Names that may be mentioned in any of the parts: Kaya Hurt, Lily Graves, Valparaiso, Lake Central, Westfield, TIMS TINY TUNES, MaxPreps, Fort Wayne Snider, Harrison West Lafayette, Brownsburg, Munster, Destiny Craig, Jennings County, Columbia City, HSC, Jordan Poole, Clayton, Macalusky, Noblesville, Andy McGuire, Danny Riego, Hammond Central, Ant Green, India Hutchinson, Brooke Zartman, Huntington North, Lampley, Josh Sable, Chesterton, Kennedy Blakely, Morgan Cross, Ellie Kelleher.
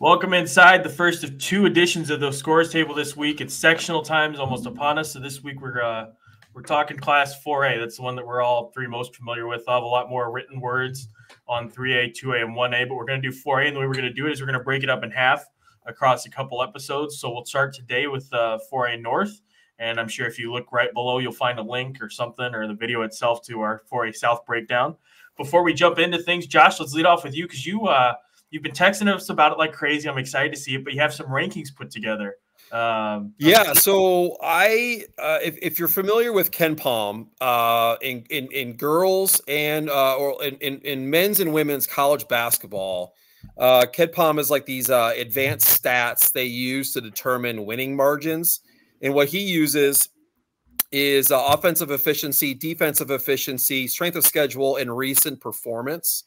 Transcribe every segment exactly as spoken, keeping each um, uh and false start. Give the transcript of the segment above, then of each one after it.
Welcome inside the first of two editions of the Scores Table this week. It's sectional times almost upon us. So this week we're uh, we're talking Class four A. That's the one that we're all three most familiar with. I'll have a lot more written words on three A, two A, and one A. But we're going to do four A, and the way we're going to do it is we're going to break it up in half across a couple episodes. So we'll start today with uh, four A North. And I'm sure if you look right below, you'll find a link or something or the video itself to our four A South breakdown. Before we jump into things, Josh, let's lead off with you because you uh, – you've been texting us about it like crazy. I'm excited to see it, but you have some rankings put together. Um, yeah, so I, uh, if, if you're familiar with KenPom uh, in, in in girls and uh, or in, in in men's and women's college basketball, uh, KenPom is like these uh, advanced stats they use to determine winning margins, and what he uses is uh, offensive efficiency, defensive efficiency, strength of schedule, and recent performance.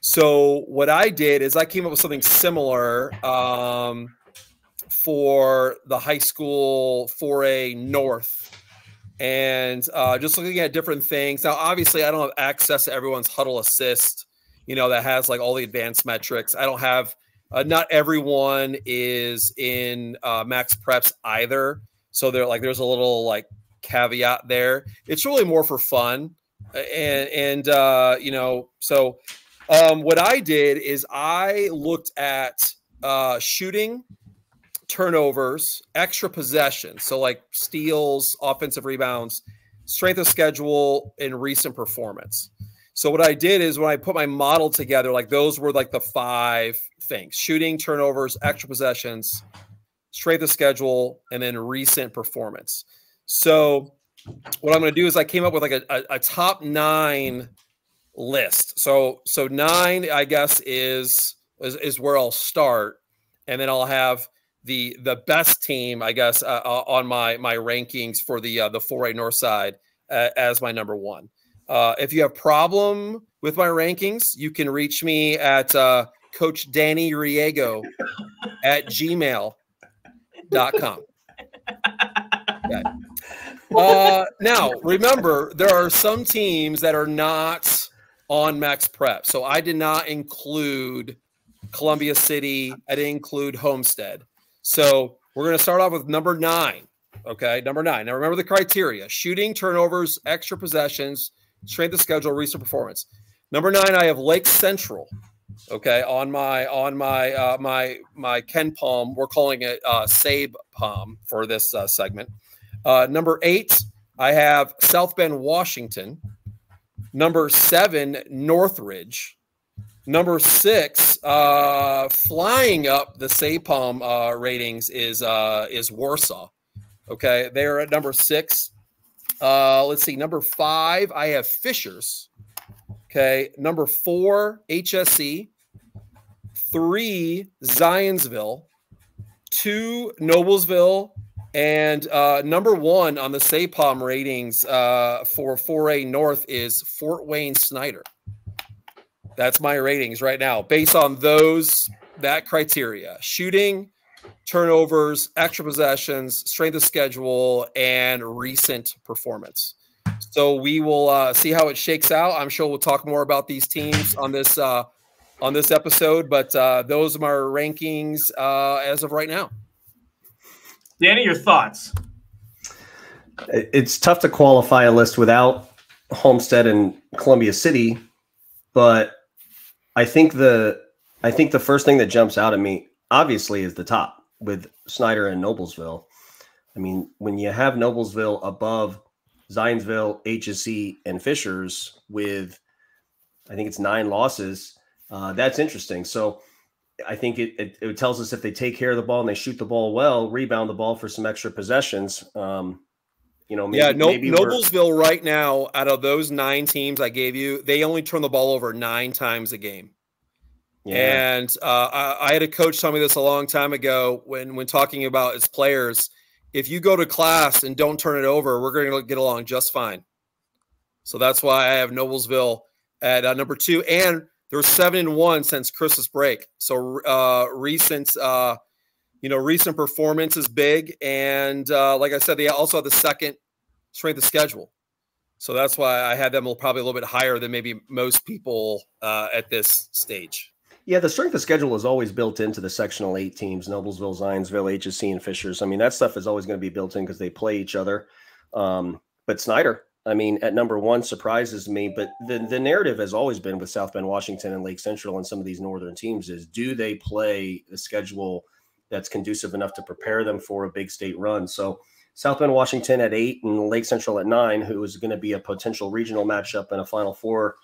So what I did is I came up with something similar um, for the high school four A North and uh, just looking at different things. Now, obviously, I don't have access to everyone's huddle assist, you know, that has like all the advanced metrics. I don't have uh, not everyone is in uh, max preps either. So they're like there's a little like caveat there. It's really more for fun. And, and uh, you know, so. Um, what I did is I looked at uh, shooting, turnovers, extra possessions. So like steals, offensive rebounds, strength of schedule, and recent performance. So what I did is when I put my model together, like those were like the five things: shooting, turnovers, extra possessions, strength of schedule, and then recent performance. So what I'm going to do is I came up with like a, a, a top nine list. So, so nine, I guess, is, is, is where I'll start. And then I'll have the, the best team, I guess, uh, on my, my rankings for the, uh, the four A North side uh, as my number one. Uh, if you have problem with my rankings, you can reach me at, uh, Coach Danny Riego at gmail dot com. Okay. Uh, now remember, there are some teams that are not on max prep. So I did not include Columbia City. I didn't include Homestead. So we're going to start off with number nine. Okay. Number nine. Now remember the criteria: shooting, turnovers, extra possessions, strength of schedule, recent performance. Number nine, I have Lake Central. Okay. On my, on my, uh, my, my KenPom, we're calling it uh Save Pom for this uh, segment. Uh, number eight, I have South Bend, Washington. Number seven, Northridge. Number six, uh, flying up the SAPOM uh, ratings is uh, is Warsaw. Okay, they are at number six. Uh, let's see, number five, I have Fishers. Okay, number four, H S C. Three, Zionsville. Two, Noblesville. And uh, number one on the SAPOM ratings uh, for four A North is Fort Wayne Snider. That's my ratings right now, based on those, that criteria: shooting, turnovers, extra possessions, strength of schedule, and recent performance. So we will uh, see how it shakes out. I'm sure we'll talk more about these teams on this uh, on this episode, but uh, those are my rankings uh, as of right now. Danny, your thoughts? It's tough to qualify a list without Homestead and Columbia City, but I think the I think the first thing that jumps out at me, obviously, is the top with Snider and Noblesville. I mean, when you have Noblesville above Zionsville, H S C, and Fishers with, I think it's nine losses, uh, that's interesting. So I think it, it, it tells us if they take care of the ball and they shoot the ball well, rebound the ball for some extra possessions. Um, you know, maybe, yeah, no, maybe Noblesville right now, out of those nine teams I gave you, they only turn the ball over nine times a game. Yeah. And uh, I, I had a coach tell me this a long time ago when when talking about his players: if you go to class and don't turn it over, we're going to get along just fine. So that's why I have Noblesville at uh, number two. And they're seven and one since Christmas break. So uh, recent, uh, you know, recent performance is big. And uh, like I said, they also have the second strength of schedule. So that's why I had them probably a little bit higher than maybe most people uh, at this stage. Yeah, the strength of schedule is always built into the Sectional eight teams, Noblesville, Zionsville, H S C, and Fishers. I mean, that stuff is always going to be built in because they play each other. Um, but Snider, I mean, at number one surprises me. But the, the narrative has always been with South Bend, Washington, and Lake Central and some of these northern teams is, do they play a schedule that's conducive enough to prepare them for a big state run? So South Bend, Washington at eight and Lake Central at nine, who is going to be a potential regional matchup and a Final Four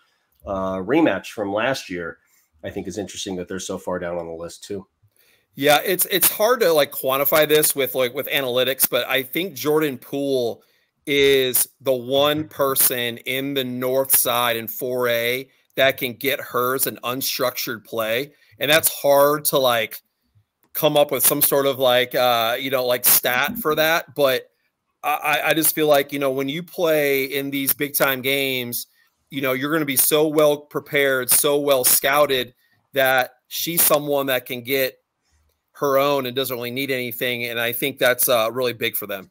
uh, rematch from last year, I think is interesting that they're so far down on the list too. Yeah, it's it's hard to like quantify this with like with analytics, but I think Jordan Poole is the one person in the north side in four A that can get hers an unstructured play, and that's hard to like come up with some sort of like uh, you know like stat for that. But I, I just feel like you know when you play in these big time games, you know, you're going to be so well prepared, so well scouted that she's someone that can get her own and doesn't really need anything. And I think that's uh, really big for them.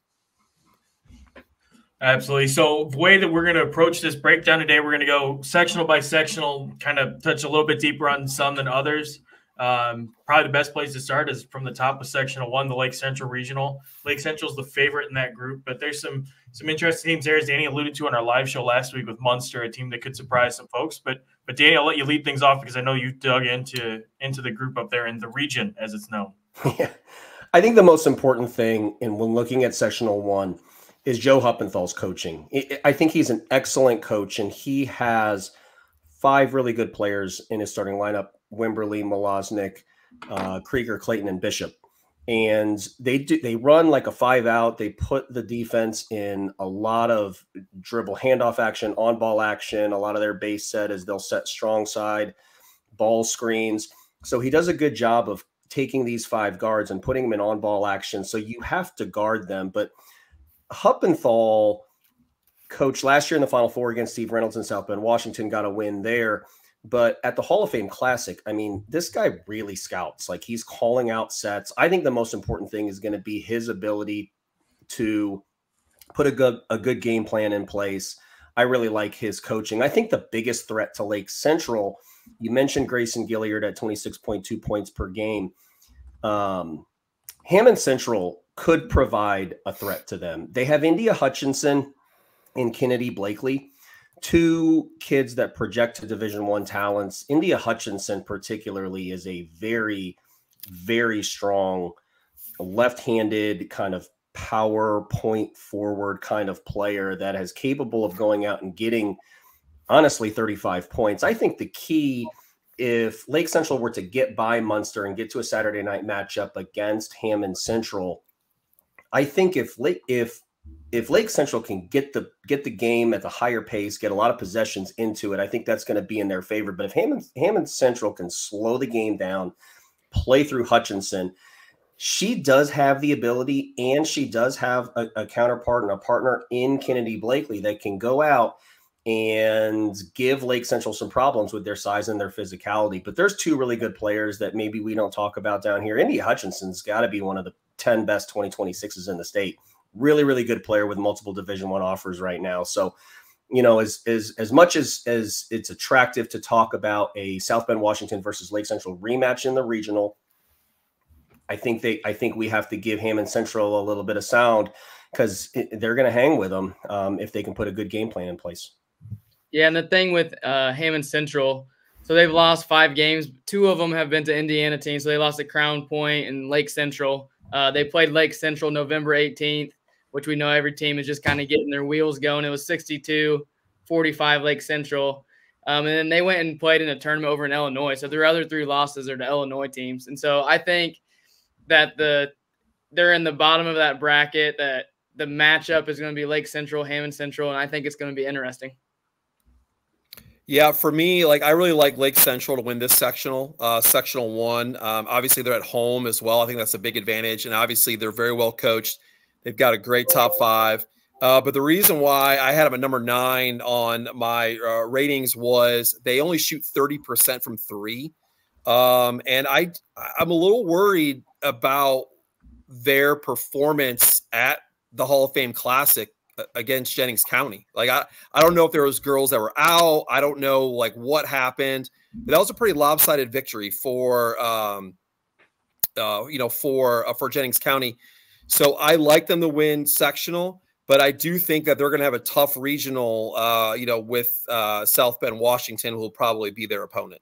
Absolutely. So the way that we're going to approach this breakdown today, we're going to go sectional by sectional, kind of touch a little bit deeper on some than others. Um, probably the best place to start is from the top of sectional one, the Lake Central regional. Lake Central is the favorite in that group, but there's some some interesting teams there, as Danny alluded to on our live show last week with Munster, a team that could surprise some folks. But but Danny, I'll let you lead things off because I know you've dug into into the group up there in the region, as it's known. Yeah, I think the most important thing, and when looking at sectional one, is Joe Huppenthal's coaching. I think he's an excellent coach, and he has five really good players in his starting lineup: Wimberly, Malosnik, uh, Krieger, Clayton, and Bishop. And they do, they run like a five out. They put the defense in a lot of dribble handoff action, on ball action. A lot of their base set is they'll set strong side ball screens. So he does a good job of taking these five guards and putting them in on ball action. So you have to guard them. But Huppenthal coached last year in the Final Four against Steve Reynolds in South Bend, Washington, got a win there. But at the Hall of Fame Classic, I mean, this guy really scouts. Like, he's calling out sets. I think the most important thing is going to be his ability to put a good, a good game plan in place. I really like his coaching. I think the biggest threat to Lake Central, you mentioned Grayson Gilliard at twenty-six point two points per game. Um, Hammond Central could provide a threat to them. They have India Hutchinson and Kennedy Blakely, two kids that project to Division One talents. India Hutchinson particularly is a very, very strong left-handed kind of power point forward kind of player that is capable of going out and getting, honestly, thirty-five points. I think the key, if Lake Central were to get by Munster and get to a Saturday night matchup against Hammond Central, I think if Lake, if If Lake Central can get the get the game at the higher pace, get a lot of possessions into it, I think that's going to be in their favor. But if Hammond, Hammond Central can slow the game down, play through Hutchinson, she does have the ability, and she does have a, a counterpart and a partner in Kennedy Blakely that can go out and give Lake Central some problems with their size and their physicality. But there's two really good players that maybe we don't talk about down here. India Hutchinson's got to be one of the ten best twenty twenty-sixes in the state. Really, really good player with multiple Division One offers right now. So, you know, as as as much as as it's attractive to talk about a South Bend Washington versus Lake Central rematch in the regional, I think they I think we have to give Hammond Central a little bit of sound because they're going to hang with them um, if they can put a good game plan in place. Yeah, and the thing with uh, Hammond Central, so they've lost five games. Two of them have been to Indiana teams. So they lost at Crown Point and Lake Central. Uh, they played Lake Central November eighteenth. Which we know every team is just kind of getting their wheels going. It was sixty-two forty-five Lake Central. Um, and then they went and played in a tournament over in Illinois. So their other three losses are to Illinois teams. And so I think that the they're in the bottom of that bracket, that the matchup is going to be Lake Central, Hammond Central, and I think it's going to be interesting. Yeah, for me, like I really like Lake Central to win this sectional, uh, sectional one. Um, obviously, they're at home as well. I think that's a big advantage. And obviously, they're very well coached. They've got a great top five. Uh, but the reason why I had them at number nine on my uh, ratings was they only shoot thirty percent from three. Um, and I, I'm a little worried about their performance at the Hall of Fame Classic against Jennings County. Like, I, I don't know if there was girls that were out. I don't know, like, what happened. But that was a pretty lopsided victory for, um, uh, you know, for uh, for Jennings County. So I like them to win sectional, but I do think that they're going to have a tough regional, uh, you know, with uh, South Bend Washington, who will probably be their opponent.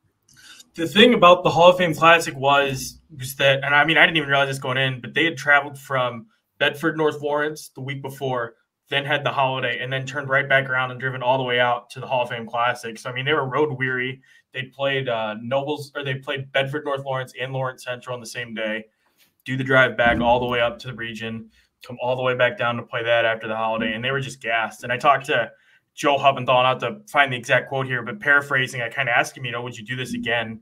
The thing about the Hall of Fame Classic was, was that, and I mean, I didn't even realize this going in, but they had traveled from Bedford, North Lawrence the week before, then had the holiday, and then turned right back around and driven all the way out to the Hall of Fame Classic. So, I mean, they were road weary. They played uh, Nobles, or they played Bedford, North Lawrence, and Lawrence Central on the same day. Do the drive back all the way up to the region, come all the way back down to play that after the holiday, and they were just gassed. And I talked to Joe Huppenthal, not to find the exact quote here, but paraphrasing, I kind of asked him, you know, would you do this again?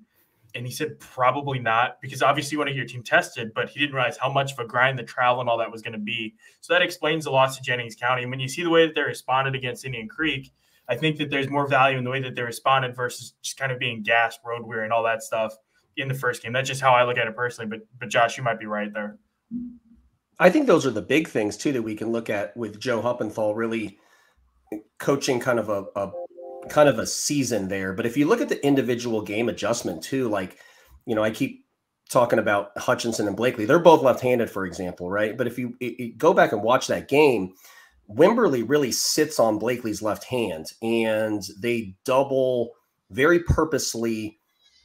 And he said, probably not, because obviously you want to get your team tested, but he didn't realize how much of a grind the travel and all that was going to be. So that explains the loss to Jennings County. And when you see the way that they responded against Indian Creek, I think that there's more value in the way that they responded versus just kind of being gassed, road weary, and all that stuff in the first game. That's just how I look at it personally. But, but Josh, you might be right there. I think those are the big things, too, that we can look at with Joe Huppenthal really coaching kind of a, a – kind of a season there. But if you look at the individual game adjustment too, like, you know, I keep talking about Hutchinson and Blakely, they're both left-handed, for example, right? But if you, you go back and watch that game, Wimberly really sits on Blakely's left hand, and they double very purposely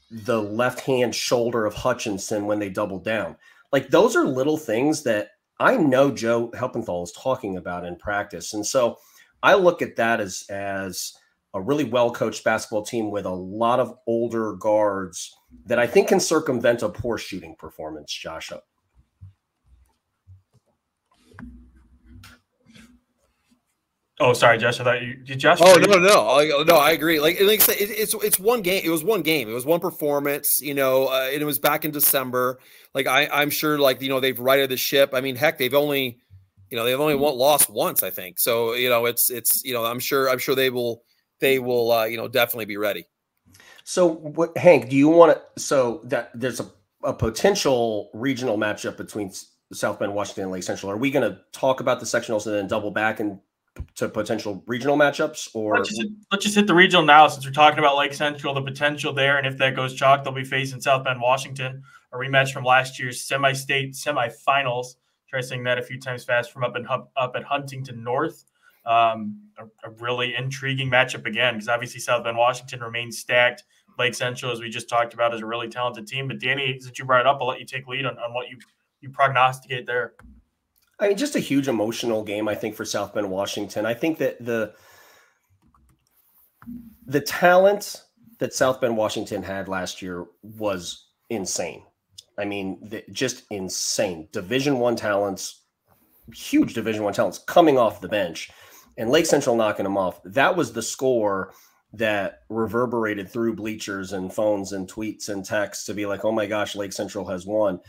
the left-hand shoulder of Hutchinson when they double down. Like, those are little things that I know Joe Huppenthal is talking about in practice. And so I look at that as, as a really well-coached basketball team with a lot of older guards that I think can circumvent a poor shooting performance, Josh. Oh, sorry, Josh. I thought you did, Josh. Oh, no, no, no. I agree. Like, like I said, it, it's it's one game. It was one game. It was one performance. You know, uh, and it was back in December. Like, I, I'm sure, like, you know, they've righted the ship. I mean, heck, they've only, you know, they've only lost once, I think. So, you know, it's it's you know, I'm sure, I'm sure they will. They will, uh, you know, definitely be ready. So, what, Hank, do you want to? So that there's a, a potential regional matchup between South Bend, Washington, and Lake Central. Are we going to talk about the sectionals and then double back and to potential regional matchups? Or let's just, let's just hit the regional now, since we're talking about Lake Central, the potential there, and if that goes chalk, they'll be facing South Bend, Washington, a rematch from last year's semi-state semifinals. Try saying that a few times fast. From up and up at Huntington North. Um, a, a really intriguing matchup again, because obviously South Bend Washington remains stacked. Lake Central, as we just talked about, is a really talented team. But Danny, since you brought it up, I'll let you take lead on, on what you, you prognosticate there. I mean, just a huge emotional game, I think, for South Bend Washington. I think that the the talent that South Bend Washington had last year was insane. I mean, the, just insane. Division One talents, huge Division One talents coming off the bench. And Lake Central knocking them off. That was the score that reverberated through bleachers and phones and tweets and texts to be like, oh my gosh, Lake Central has won.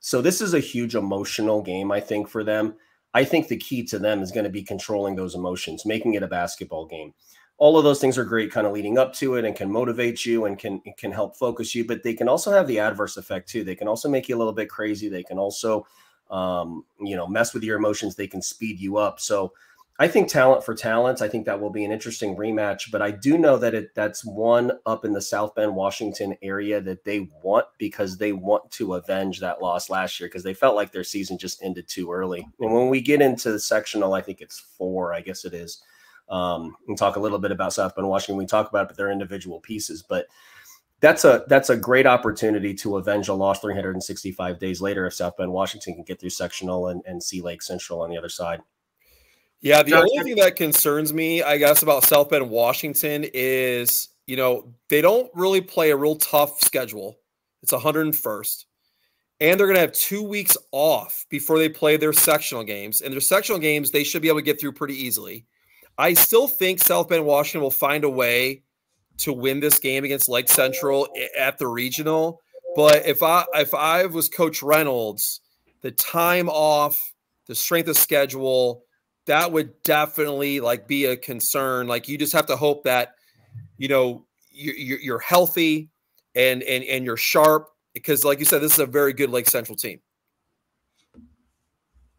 So this is a huge emotional game, I think, for them. I think the key to them is going to be controlling those emotions, making it a basketball game. All of those things are great kind of leading up to it and can motivate you and can, can help focus you, but they can also have the adverse effect too. They can also make you a little bit crazy. They can also, um, you know, mess with your emotions. They can speed you up. So I think talent for talent, I think that will be an interesting rematch, but I do know that it that's one up in the South Bend, Washington area that they want, because they want to avenge that loss last year, because they felt like their season just ended too early. And when we get into the sectional, I think it's four, I guess it is. Um, and talk a little bit about South Bend, Washington. We talk about it, but they're individual pieces, but that's a, that's a great opportunity to avenge a loss three hundred sixty-five days later if South Bend, Washington can get through sectional and, and see Lake Central on the other side. Yeah, the only thing that concerns me, I guess, about South Bend, Washington is, you know, they don't really play a real tough schedule. It's one hundred first. And they're going to have two weeks off before they play their sectional games. And their sectional games, they should be able to get through pretty easily. I still think South Bend, Washington will find a way to win this game against Lake Central at the regional. But if I, if I was Coach Reynolds, the time off, the strength of schedule – that would definitely like be a concern. Like, you just have to hope that, you know, you're, you're healthy and, and, and you're sharp, because like you said, this is a very good Lake Central team.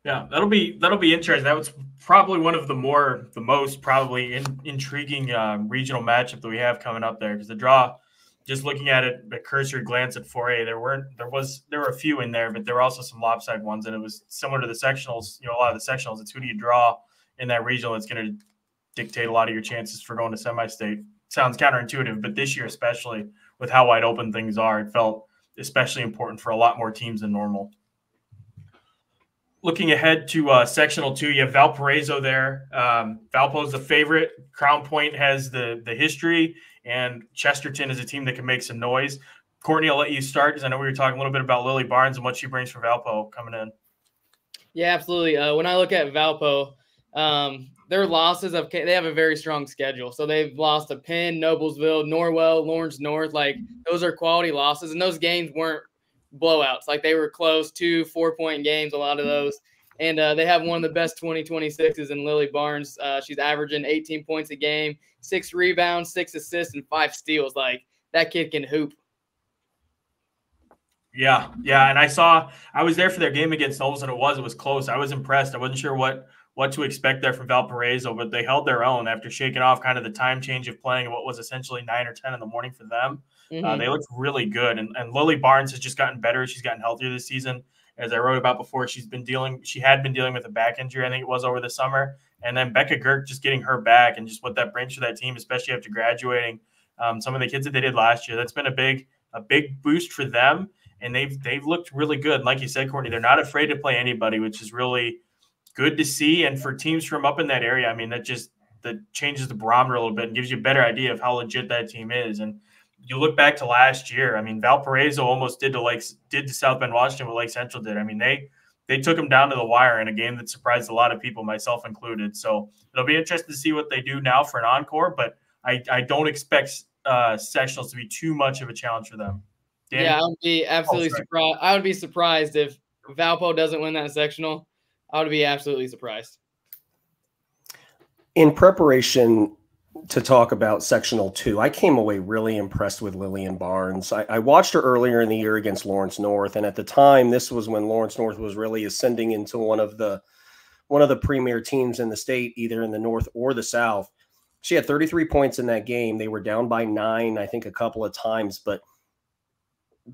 Yeah, that'll be, that'll be interesting. That was probably one of the more, the most probably in, intriguing uh, regional matchup that we have coming up there, because the draw just looking at it, a cursory glance at four A, there weren't, there was, there were a few in there, but there were also some lopsided ones. And it was similar to the sectionals, you know, a lot of the sectionals, it's who do you draw in that regional that's going to dictate a lot of your chances for going to semi-state. Sounds counterintuitive, but this year, especially with how wide open things are, it felt especially important for a lot more teams than normal. Looking ahead to uh, sectional two, you have Valparaiso there. Um, Valpo's the favorite. Crown Point has the the history, and Chesterton is a team that can make some noise. Courtney, I'll let you start because I know we were talking a little bit about Lily Barnes and what she brings for Valpo coming in. Yeah, absolutely. Uh, when I look at Valpo, um, their losses of they have a very strong schedule. So they've lost to Penn, Noblesville, Norwell, Lawrence North. Like those are quality losses, and those games weren't blowouts. Like they were close, two four-point games, a lot of those. And uh, they have one of the best twenty twenty-sixes in Lily Barnes. Uh, she's averaging eighteen points a game, six rebounds, six assists, and five steals. Like that kid can hoop. Yeah, yeah. And I saw I was there for their game against Knowles, and it was it was close. I was impressed. I wasn't sure what what to expect there from Valparaiso, but they held their own after shaking off kind of the time change of playing what was essentially nine or ten in the morning for them. Mm-hmm. Uh, they looked really good. And, and Lily Barnes has just gotten better. She's gotten healthier this season. As I wrote about before, she's been dealing, she had been dealing with a back injury, I think it was over the summer. And then Becca Girk just getting her back and just what that brings to that team, especially after graduating. Um, some of the kids that they did last year, that's been a big, a big boost for them. And they've, they've looked really good. And like you said, Courtney, they're not afraid to play anybody, which is really good to see. And for teams from up in that area, I mean, that just, that changes the barometer a little bit and gives you a better idea of how legit that team is. And you look back to last year. I mean, Valparaiso almost did to Lake, did to South Bend Washington what Lake Central did. I mean, they they took them down to the wire in a game that surprised a lot of people, myself included. So it'll be interesting to see what they do now for an encore. But I, I don't expect uh, sectionals to be too much of a challenge for them. Danny? Yeah, I would be absolutely oh, surprised. I would be surprised if Valpo doesn't win that sectional. I would be absolutely surprised. In preparation to talk about sectional two, I came away really impressed with Lillian Barnes. I, I watched her earlier in the year against Lawrence North. And at the time, this was when Lawrence North was really ascending into one of the, one of the premier teams in the state, either in the North or the South. She had thirty-three points in that game. They were down by nine, I think a couple of times, but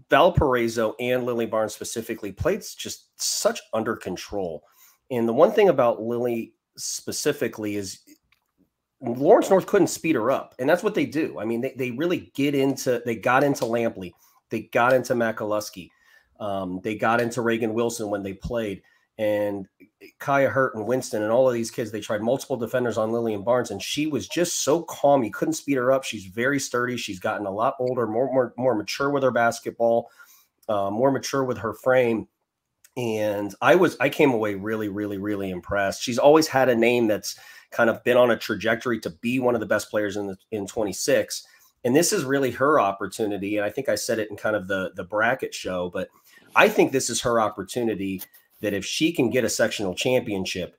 Valparaiso and Lily Barnes specifically played just such under control. And the one thing about Lily specifically is Lawrence North couldn't speed her up, and that's what they do. I mean, they, they really get into – they got into Lampley. They got into Macalusky. Um, they got into Reagan Wilson when they played. And Kaya Hurt and Winston and all of these kids, they tried multiple defenders on Lillian Barnes, and she was just so calm. You couldn't speed her up. She's very sturdy. She's gotten a lot older, more, more, more mature with her basketball, uh, more mature with her frame. And I was, I came away really, really, really impressed. She's always had a name that's kind of been on a trajectory to be one of the best players in the, in twenty-six. And this is really her opportunity. And I think I said it in kind of the, the bracket show, but I think this is her opportunity that if she can get a sectional championship,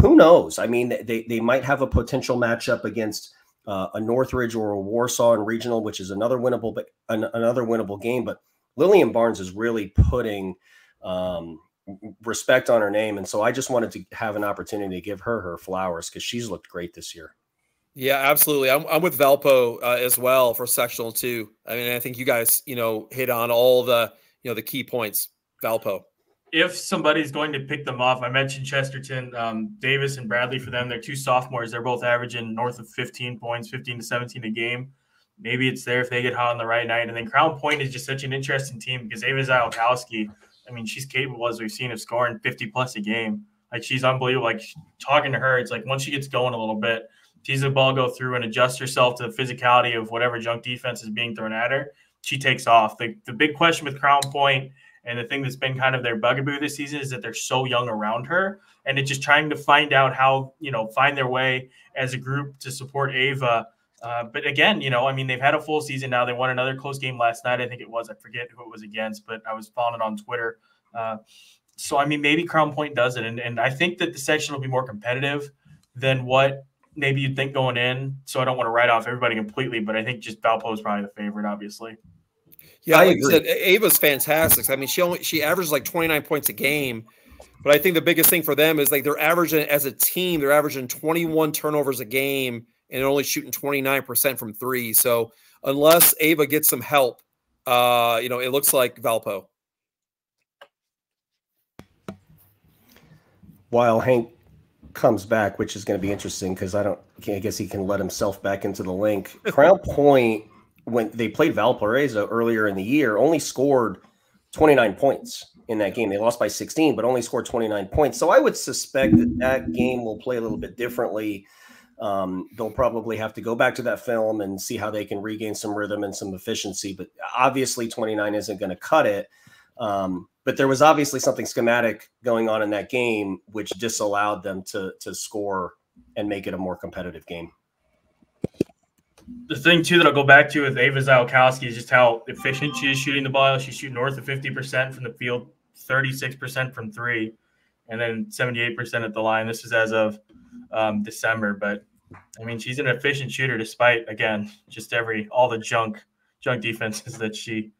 who knows? I mean, they, they might have a potential matchup against uh, a Northridge or a Warsaw in regional, which is another winnable, but an, another winnable game. But Lillian Barnes is really putting um respect on her name, and so I just wanted to have an opportunity to give her her flowers because she's looked great this year. Yeah, absolutely. I'm, I'm with Valpo uh, as well for sectional two. I mean, I think you guys, you know, hit on all the, you know, the key points. Valpo. If somebody's going to pick them off, I mentioned Chesterton, um, Davis and Bradley for them. They're two sophomores. They're both averaging north of fifteen points, fifteen to seventeen a game. Maybe it's there if they get hot on the right night. And then Crown Point is just such an interesting team because Ava Zielkowski, I mean, she's capable, as we've seen, of scoring fifty plus a game. Like, she's unbelievable. Like, talking to her, it's like once she gets going a little bit, sees the ball go through and adjusts herself to the physicality of whatever junk defense is being thrown at her, she takes off. The, the big question with Crown Point and the thing that's been kind of their bugaboo this season is that they're so young around her, and it's just trying to find out how, you know, find their way as a group to support Ava. Uh, but again, you know, I mean, they've had a full season now. They won another close game last night. I think it was, I forget who it was against, but I was following it on Twitter. Uh, so, I mean, maybe Crown Point does it. And, and I think that the section will be more competitive than what maybe you'd think going in. So I don't want to write off everybody completely, but I think just Valpo is probably the favorite, obviously. Yeah, I like agree. Said, Ava's fantastic. I mean, she only, she averages like twenty-nine points a game. But I think the biggest thing for them is like they're averaging as a team, they're averaging twenty-one turnovers a game. And only shooting twenty-nine percent from three. So unless Ava gets some help, uh, you know, it looks like Valpo. While Hank comes back, which is going to be interesting because I don't, I guess he can let himself back into the link. Crown Point, when they played Valparaiso earlier in the year, only scored twenty-nine points in that game. They lost by sixteen, but only scored twenty-nine points. So I would suspect that that game will play a little bit differently. Um, they'll probably have to go back to that film and see how they can regain some rhythm and some efficiency. But obviously twenty-nine isn't going to cut it. Um, but there was obviously something schematic going on in that game, which disallowed them to, to score and make it a more competitive game. The thing, too, that I'll go back to with Ava Ziolkowski is just how efficient she is shooting the ball. She's shooting north of fifty percent from the field, thirty-six percent from three, and then seventy-eight percent at the line. This is as of um, December. But, I mean, she's an efficient shooter despite, again, just every all the junk junk defenses that she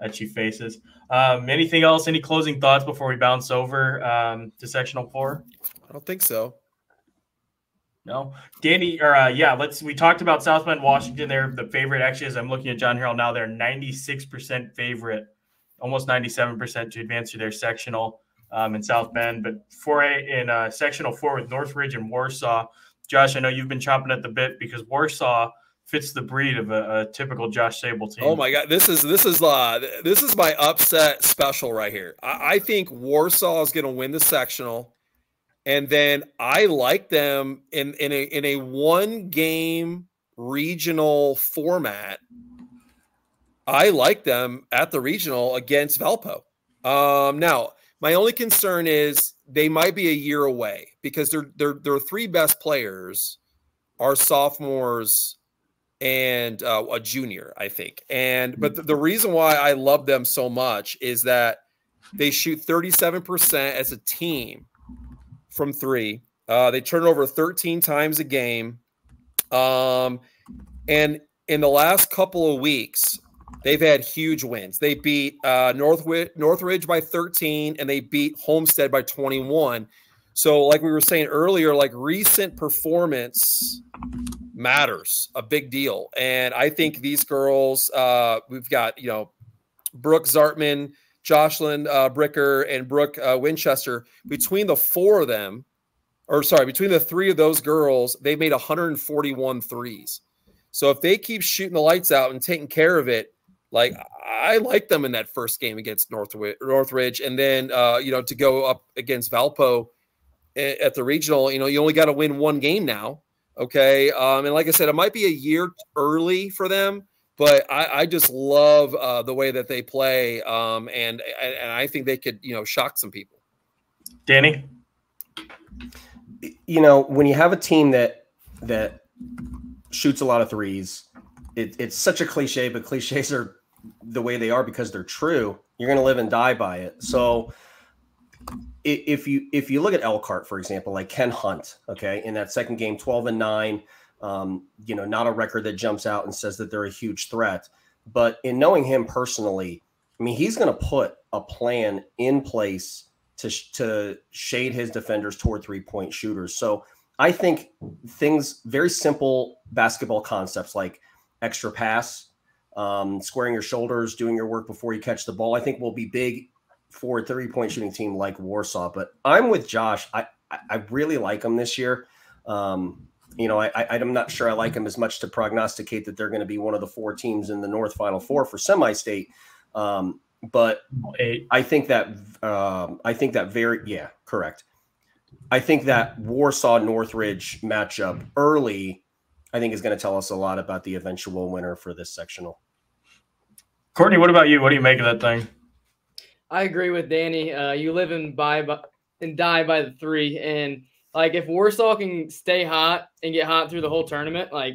that she faces. Um, anything else, any closing thoughts before we bounce over um, to sectional four? I don't think so. No, Danny, or uh, yeah, let's. We talked about South Bend, Washington. They're the favorite. Actually, as I'm looking at John Harrell now, they're ninety-six percent favorite, almost ninety-seven percent to advance to their sectional um, in South Bend. But four A in uh, sectional four with Northridge and Warsaw. Josh, I know you've been chopping at the bit because Warsaw fits the breed of a, a typical Josh Sable team. Oh my God, this is this is uh, this is my upset special right here. I, I think Warsaw is going to win the sectional. And then I like them in, in a in a one game regional format. I like them at the regional against Valpo. Um, now, my only concern is they might be a year away because their their their three best players are sophomores and uh, a junior, I think. And but the, the reason why I love them so much is that they shoot thirty-seven percent as a team from three. Uh, they turn over thirteen times a game. Um, and in the last couple of weeks, they've had huge wins. They beat uh, Northridge, Northridge by thirteen, and they beat Homestead by twenty-one. So like we were saying earlier, like recent performance matters, a big deal. And I think these girls, uh, we've got, you know, Brooke Zartman, Jocelyn uh, Bricker, and Brooke uh, Winchester, between the four of them, or sorry, between the three of those girls, they made one hundred forty-one threes. So if they keep shooting the lights out and taking care of it, like I like them in that first game against Northridge, Northridge and then, uh, you know, to go up against Valpo at the regional, you know, you only got to win one game now. Okay. Um, and like I said, it might be a year early for them, but I, I just love uh, the way that they play, um, and and I think they could, you know, shock some people. Danny, you know, when you have a team that that shoots a lot of threes, it, it's such a cliche, but cliches are the way they are because they're true. You're going to live and die by it. So if you if you look at Elkhart, for example, like Ken Hunt, okay, in that second game, twelve and nine. Um, you know, not a record that jumps out and says that they're a huge threat, but in knowing him personally, I mean, he's going to put a plan in place to, sh to shade his defenders toward three point shooters. So I think things, very simple basketball concepts like extra pass, um, squaring your shoulders, doing your work before you catch the ball, I think will be big for a three point shooting team like Warsaw. But I'm with Josh. I, I, I really like him this year. Um, You know, I, I, I'm not sure I like them as much to prognosticate that they're going to be one of the four teams in the North Final Four for semi-state. Um, but I think that um, I think that very – yeah, correct. I think that Warsaw-Northridge matchup early I think is going to tell us a lot about the eventual winner for this sectional. Courtney, what about you? What do you make of that thing? I agree with Danny. Uh, you live and, by, by, and die by the three, and – like, if Warsaw can stay hot and get hot through the whole tournament, like,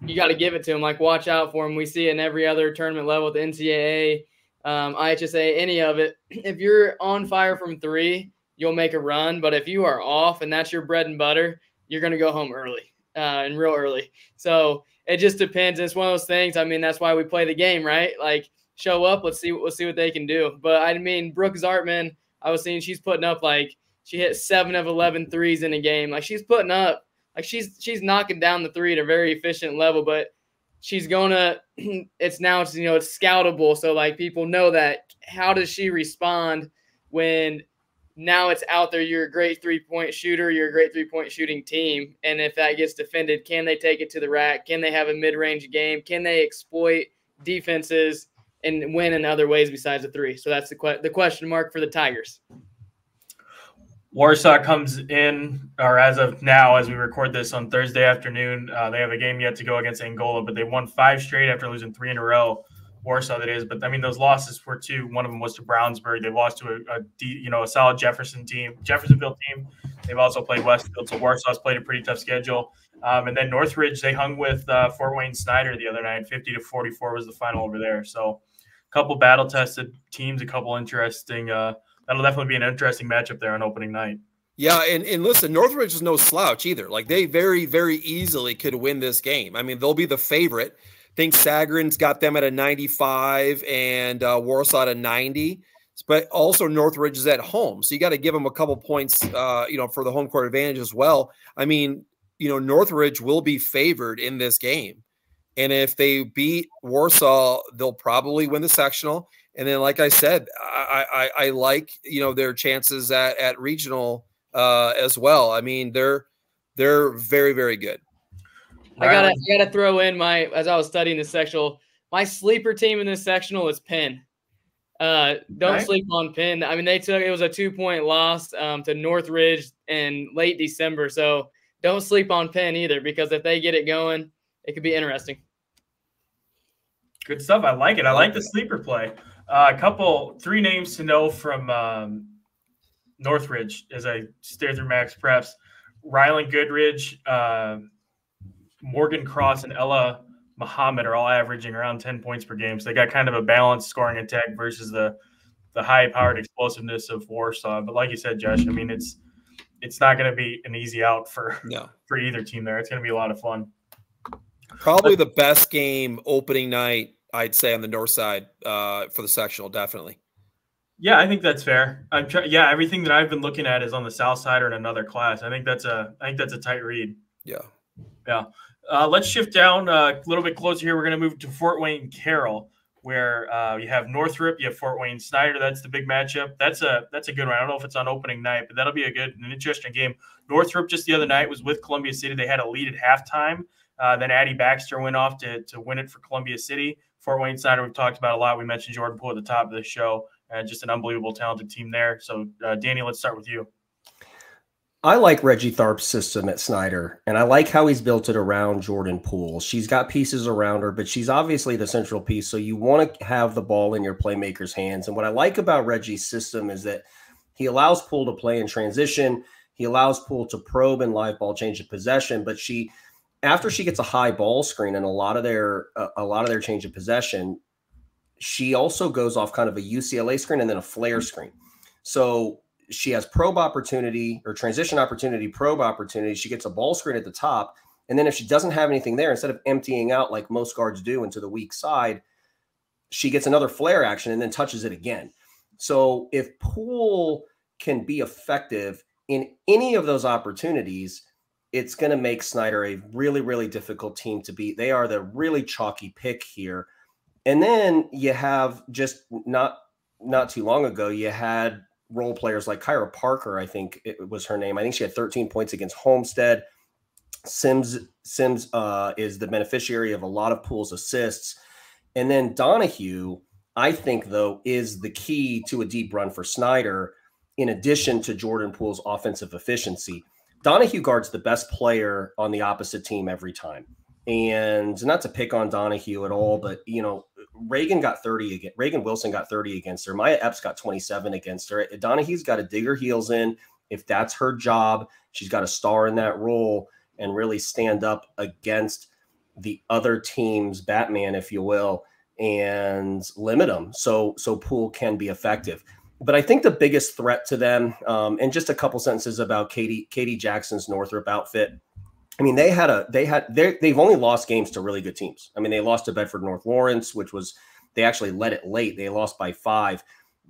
you got to give it to them. Like, watch out for them. We see it in every other tournament level at the N C A A, um, I H S A, any of it. If you're on fire from three, you'll make a run. But if you are off and that's your bread and butter, you're going to go home early uh, and real early. So it just depends. It's one of those things. I mean, that's why we play the game, right? Like, show up. Let's see, let's see what they can do. But, I mean, Brooke Zartman, I was seeing she's putting up, like, she hit seven of eleven threes in a game. Like, she's putting up, like, she's she's knocking down the three at a very efficient level. But she's gonna, it's now, it's, you know, it's scoutable. So like people know that. How does she respond when now it's out there? You're a great three point shooter. You're a great three point shooting team. And if that gets defended, can they take it to the rack? Can they have a mid range game? Can they exploit defenses and win in other ways besides the three? So that's the que- the question mark for the Tigers. Warsaw comes in, or as of now, as we record this on Thursday afternoon, uh, they have a game yet to go against Angola, but they won five straight after losing three in a row. Warsaw, that is. But I mean, those losses were two. One of them was to Brownsburg. They lost to a, a you know a solid Jefferson team, Jeffersonville team. They've also played Westfield. So Warsaw's played a pretty tough schedule. Um, and then Northridge, they hung with uh, Fort Wayne Snider the other night. fifty to forty-four was the final over there. So a couple battle-tested teams, a couple interesting. Uh, that'll definitely be an interesting matchup there on opening night. Yeah, and, and listen, Northridge is no slouch either. Like, they very, very easily could win this game. I mean, they'll be the favorite. I think Sagarin's got them at a ninety-five and uh, Warsaw at a ninety. But also Northridge is at home, so you got to give them a couple points, uh, you know, for the home court advantage as well. I mean, you know, Northridge will be favored in this game. And if they beat Warsaw, they'll probably win the sectional. And then, like I said, I, I, I like, you know, their chances at, at regional uh, as well. I mean, they're they're very, very good. I gotta, I gotta throw in my, as I was studying the sectional, my sleeper team in this sectional is Penn. Uh, don't right. sleep on Penn. I mean, they took, it was a two-point loss um, to Northridge in late December. So don't sleep on Penn either, because if they get it going, it could be interesting. Good stuff. I like it. I like the sleeper play. Uh, a couple, three names to know from um, Northridge as I stare through Max Preps. Rylan Goodridge, uh, Morgan Cross, and Ella Muhammad are all averaging around ten points per game. So they got kind of a balanced scoring attack versus the the high-powered explosiveness of Warsaw. But like you said, Josh, I mean, it's it's not going to be an easy out for, no. for either team there. It's going to be a lot of fun. Probably the best game opening night, I'd say, on the north side uh, for the sectional, definitely. Yeah, I think that's fair. I'm try- yeah, everything that I've been looking at is on the south side or in another class. I think that's a I think that's a tight read. Yeah. Yeah. Uh, let's shift down uh, a little bit closer here. We're going to move to Fort Wayne Carroll, where uh, you have Northrop, you have Fort Wayne Snider. That's the big matchup. That's a that's a good one. I don't know if it's on opening night, but that'll be a good an interesting game. Northrop just the other night was with Columbia City. They had a lead at halftime. Uh, then Addie Baxter went off to to win it for Columbia City. Fort Wayne Snider, we've talked about a lot. We mentioned Jordan Poole at the top of the show. Uh, just an unbelievable, talented team there. So, uh, Danny, let's start with you. I like Reggie Tharp's system at Snider, and I like how he's built it around Jordan Poole. She's got pieces around her, but she's obviously the central piece, so you want to have the ball in your playmaker's hands. And what I like about Reggie's system is that he allows Poole to play in transition. He allows Poole to probe and live ball change of possession, but she, after she gets a high ball screen and a lot of their uh, a lot of their change of possession, she also goes off kind of a U C L A screen and then a flare screen. So she has probe opportunity or transition opportunity, probe opportunity. She gets a ball screen at the top. And then if she doesn't have anything there, instead of emptying out like most guards do into the weak side, she gets another flare action and then touches it again. So if Poole can be effective in any of those opportunities, it's going to make Snider a really, really difficult team to beat. They are the really chalky pick here. And then you have just not, not too long ago, you had role players like Kyra Parker, I think it was her name. I think she had thirteen points against Homestead. Sims Sims uh, is the beneficiary of a lot of Poole's assists. And then Donahue, I think, though, is the key to a deep run for Snider, in addition to Jordan Poole's offensive efficiency. Donahue guards the best player on the opposite team every time. And not to pick on Donahue at all, but, you know, Reagan got thirty again. Reagan Wilson got thirty against her. Maya Epps got twenty-seven against her. Donahue's got to dig her heels in. If that's her job, she's got to star in that role and really stand up against the other team's Batman, if you will, and limit them so so Poole can be effective. But I think the biggest threat to them, um, and just a couple sentences about Katie Katie Jackson's Northrop outfit. I mean, they had a, they had, they've only lost games to really good teams. I mean, they lost to Bedford North Lawrence, which was, they actually led it late. They lost by five.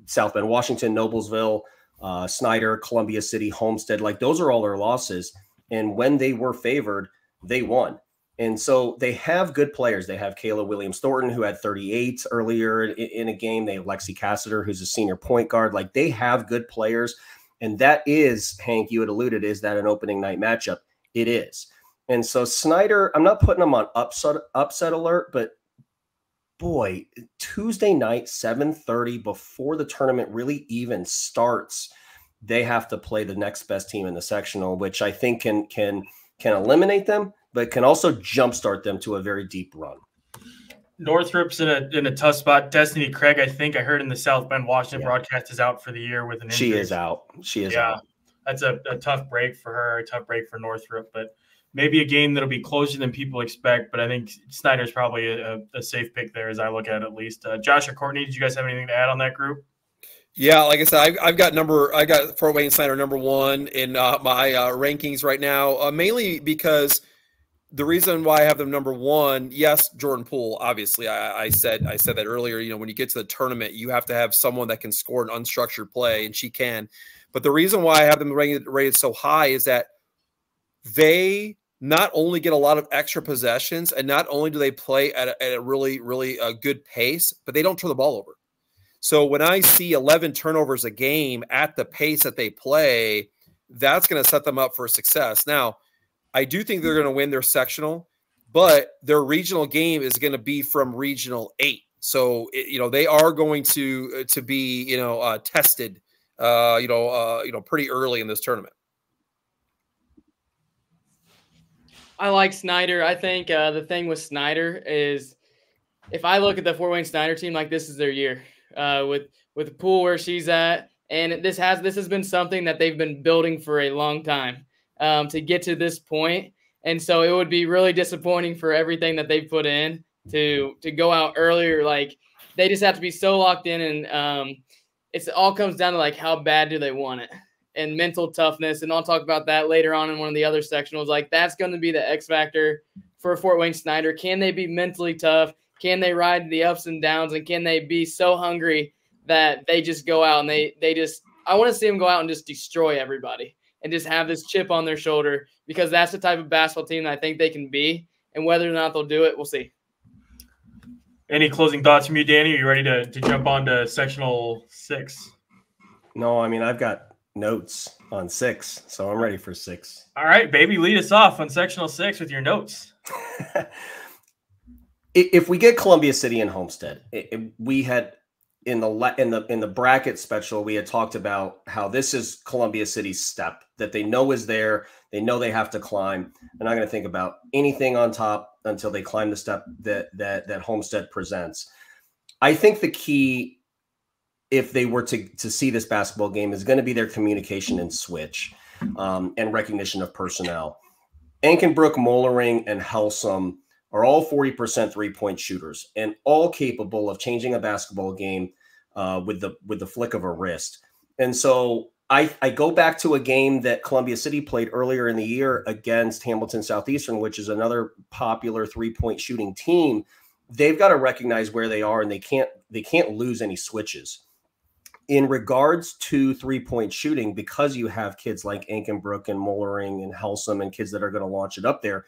South Bend Washington, Noblesville, uh, Snider, Columbia City, Homestead, like those are all their losses. And when they were favored, they won. And so they have good players. They have Kayla Williams-Thornton, who had thirty-eight earlier in, in a game. They have Lexi Cassiter, who's a senior point guard. Like, they have good players. And that is, Hank, you had alluded, is that an opening night matchup? It is. And so Snider, I'm not putting them on upset, upset alert, but boy, Tuesday night, seven thirty, before the tournament really even starts, they have to play the next best team in the sectional, which I think can can can eliminate them, but can also jumpstart them to a very deep run. Northrop's in a in a tough spot. Destiny Craig, I think I heard in the South Bend Washington yeah. broadcast, is out for the year with an injury. She is out. She is yeah. out. That's a, a tough break for her, a tough break for Northrop, but maybe a game that'll be closer than people expect. But I think Snider's probably a, a safe pick there, as I look at it, at least. Uh, Josh or Courtney, did you guys have anything to add on that group? Yeah, like I said, I've, I've got number, I got Fort Wayne Snider number one in uh, my uh, rankings right now, uh, mainly because the reason why I have them number one, yes, Jordan Poole. Obviously, I, I said I said that earlier. You know, when you get to the tournament, you have to have someone that can score an unstructured play, and she can. But the reason why I have them rated, rated so high is that they not only get a lot of extra possessions, and not only do they play at a, at a really, really a good pace, but they don't turn the ball over. So when I see eleven turnovers a game at the pace that they play, that's going to set them up for success. Now, I do think they're going to win their sectional, but their regional game is going to be from regional eight. So, it, you know, they are going to, to be, you know, uh, tested, uh, you know, uh, you know, pretty early in this tournament. I like Snider. I think uh, the thing with Snider is, if I look at the Fort Wayne Snider team, like, this is their year uh, with with the Pool where she's at, and this has this has been something that they've been building for a long time um, to get to this point. And so it would be really disappointing for everything that they've put in to to go out earlier. Like, they just have to be so locked in, and um, it's it all comes down to, like, how bad do they want it, and mental toughness. And I'll talk about that later on in one of the other sectionals. Like, that's going to be the X factor for Fort Wayne Snider. Can they be mentally tough? Can they ride the ups and downs? And can they be so hungry that they just go out and they, they just, I want to see them go out and just destroy everybody and just have this chip on their shoulder, because that's the type of basketball team that I think they can be. And whether or not they'll do it, we'll see. Any closing thoughts from you, Danny? Are you ready to, to jump on to sectional six? No, I mean, I've got notes on six, so I'm ready for six. All right, baby, lead us off on sectional six with your notes. If we get Columbia City and Homestead, it, it, we had in the in the in the bracket special, we had talked about how this is Columbia City's step that they know is there. They know they have to climb. They're not going to think about anything on top until they climb the step that that that Homestead presents. I think the key, if they were to, to see this basketball game, is going to be their communication and switch um, and recognition of personnel. Ankenbrook, Mollering, and Helsum are all forty percent three-point shooters and all capable of changing a basketball game uh, with the with the flick of a wrist. And so I, I go back to a game that Columbia City played earlier in the year against Hamilton Southeastern, which is another popular three-point shooting team. They've got to recognize where they are, and they can't they can't lose any switches. In regards to three-point shooting, because you have kids like Ankenbrook and Mollering and Helsum and kids that are going to launch it up there,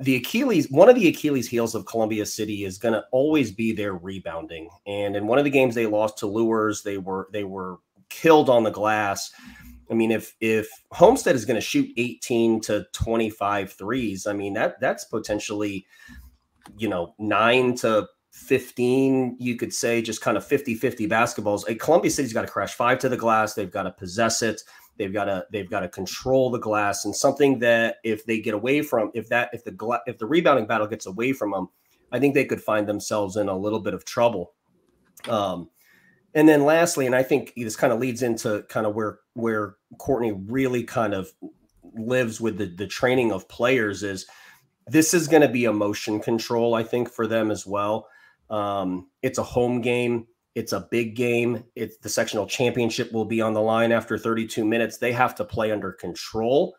the Achilles, one of the Achilles heels of Columbia City is going to always be their rebounding. And in one of the games they lost to Lures, they were they were killed on the glass. I mean, if if Homestead is going to shoot eighteen to twenty-five threes, I mean, that that's potentially, you know, nine to fifteen, you could say, just kind of fifty fifty basketballs. A Columbia City's got to crash five to the glass. They've got to possess it. They've got to they've got to control the glass, and something that if they get away from, if that if the if the rebounding battle gets away from them, I think they could find themselves in a little bit of trouble. Um, and then lastly, and I think this kind of leads into kind of where where Courtney really kind of lives with the the training of players, is this is going to be emotion control, I think, for them as well. Um, it's a home game. It's a big game. It's the sectional championship will be on the line after thirty-two minutes. They have to play under control,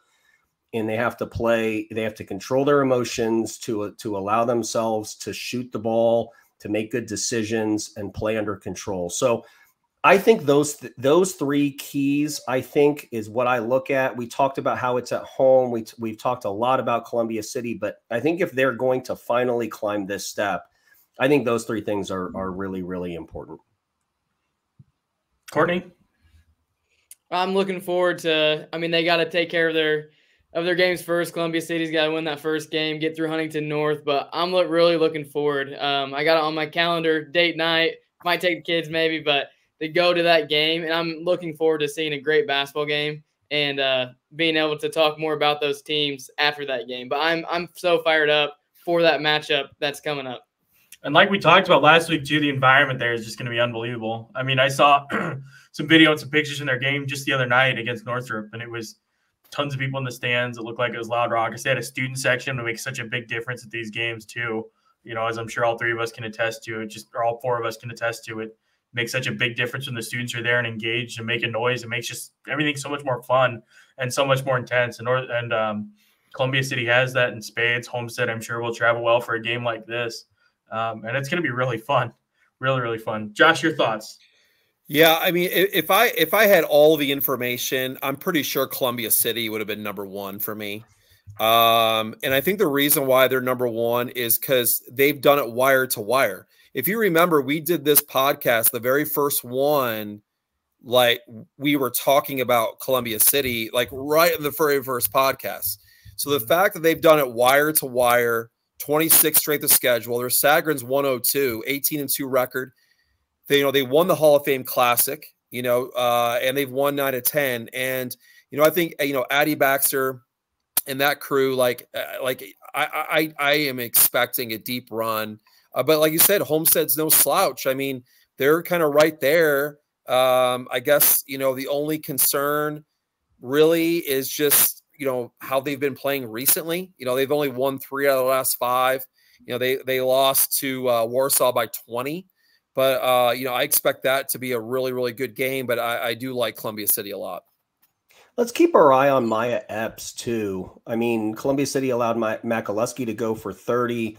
and they have to play, they have to control their emotions to, to allow themselves to shoot the ball, to make good decisions, and play under control. So I think those th those three keys, I think, is what I look at. We talked about how it's at home. We t we've talked a lot about Columbia City, but I think if they're going to finally climb this step, I think those three things are are really, really important. Courtney? I'm looking forward to, I mean, they got to take care of their of their games first. Columbia City's got to win that first game, get through Huntington North, but I'm look, really looking forward. Um, I got it on my calendar, date night. Might take the kids maybe, but to go to that game, and I'm looking forward to seeing a great basketball game and uh, being able to talk more about those teams after that game. But I'm I'm so fired up for that matchup that's coming up. And like we talked about last week, too, the environment there is just going to be unbelievable. I mean, I saw some video and some pictures in their game just the other night against Northrop, and it was tons of people in the stands. It looked like it was loud raucous. They had a student section to make such a big difference at these games, too. You know, as I'm sure all three of us can attest to it, just or all four of us can attest to it. Makes such a big difference when the students are there and engaged and make a noise. It makes just everything so much more fun and so much more intense. And, and um, Columbia City has that in spades. Homestead, I'm sure, will travel well for a game like this. Um, and it's going to be really fun, really, really fun. Josh, your thoughts? Yeah, I mean, if I if I had all the information, I'm pretty sure Columbia City would have been number one for me. Um, and I think the reason why they're number one is because they've done it wire to wire. If you remember, we did this podcast, the very first one, like we were talking about Columbia City, like right in the very first podcast. So the fact that they've done it wire to wire, twenty-six straight to schedule, their Sagarin's one oh two, eighteen and two record. They, you know, they won the Hall of Fame Classic, you know, uh, and they've won nine of ten. And, you know, I think, you know, Addie Baxter and that crew, like, like I, I, I am expecting a deep run. Uh, but like you said, Homestead's no slouch. I mean, they're kind of right there. Um, I guess, you know, the only concern really is just, you know, how they've been playing recently. You know, they've only won three out of the last five. You know, they they lost to uh, Warsaw by twenty. But, uh, you know, I expect that to be a really, really good game. But I, I do like Columbia City a lot. Let's keep our eye on Maya Epps, too. I mean, Columbia City allowed my, Macalusky to go for thirty.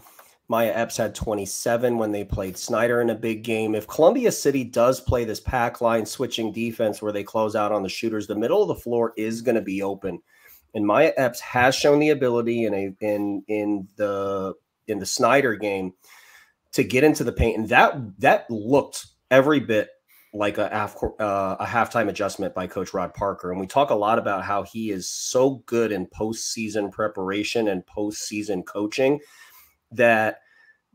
Maya Epps had twenty-seven when they played Snider in a big game. If Columbia City does play this pack line switching defense where they close out on the shooters, the middle of the floor is going to be open. And Maya Epps has shown the ability in a in in the in the Snider game to get into the paint, and that that looked every bit like a half uh, a halftime adjustment by Coach Rod Parker. And we talk a lot about how he is so good in postseason preparation and postseason coaching, that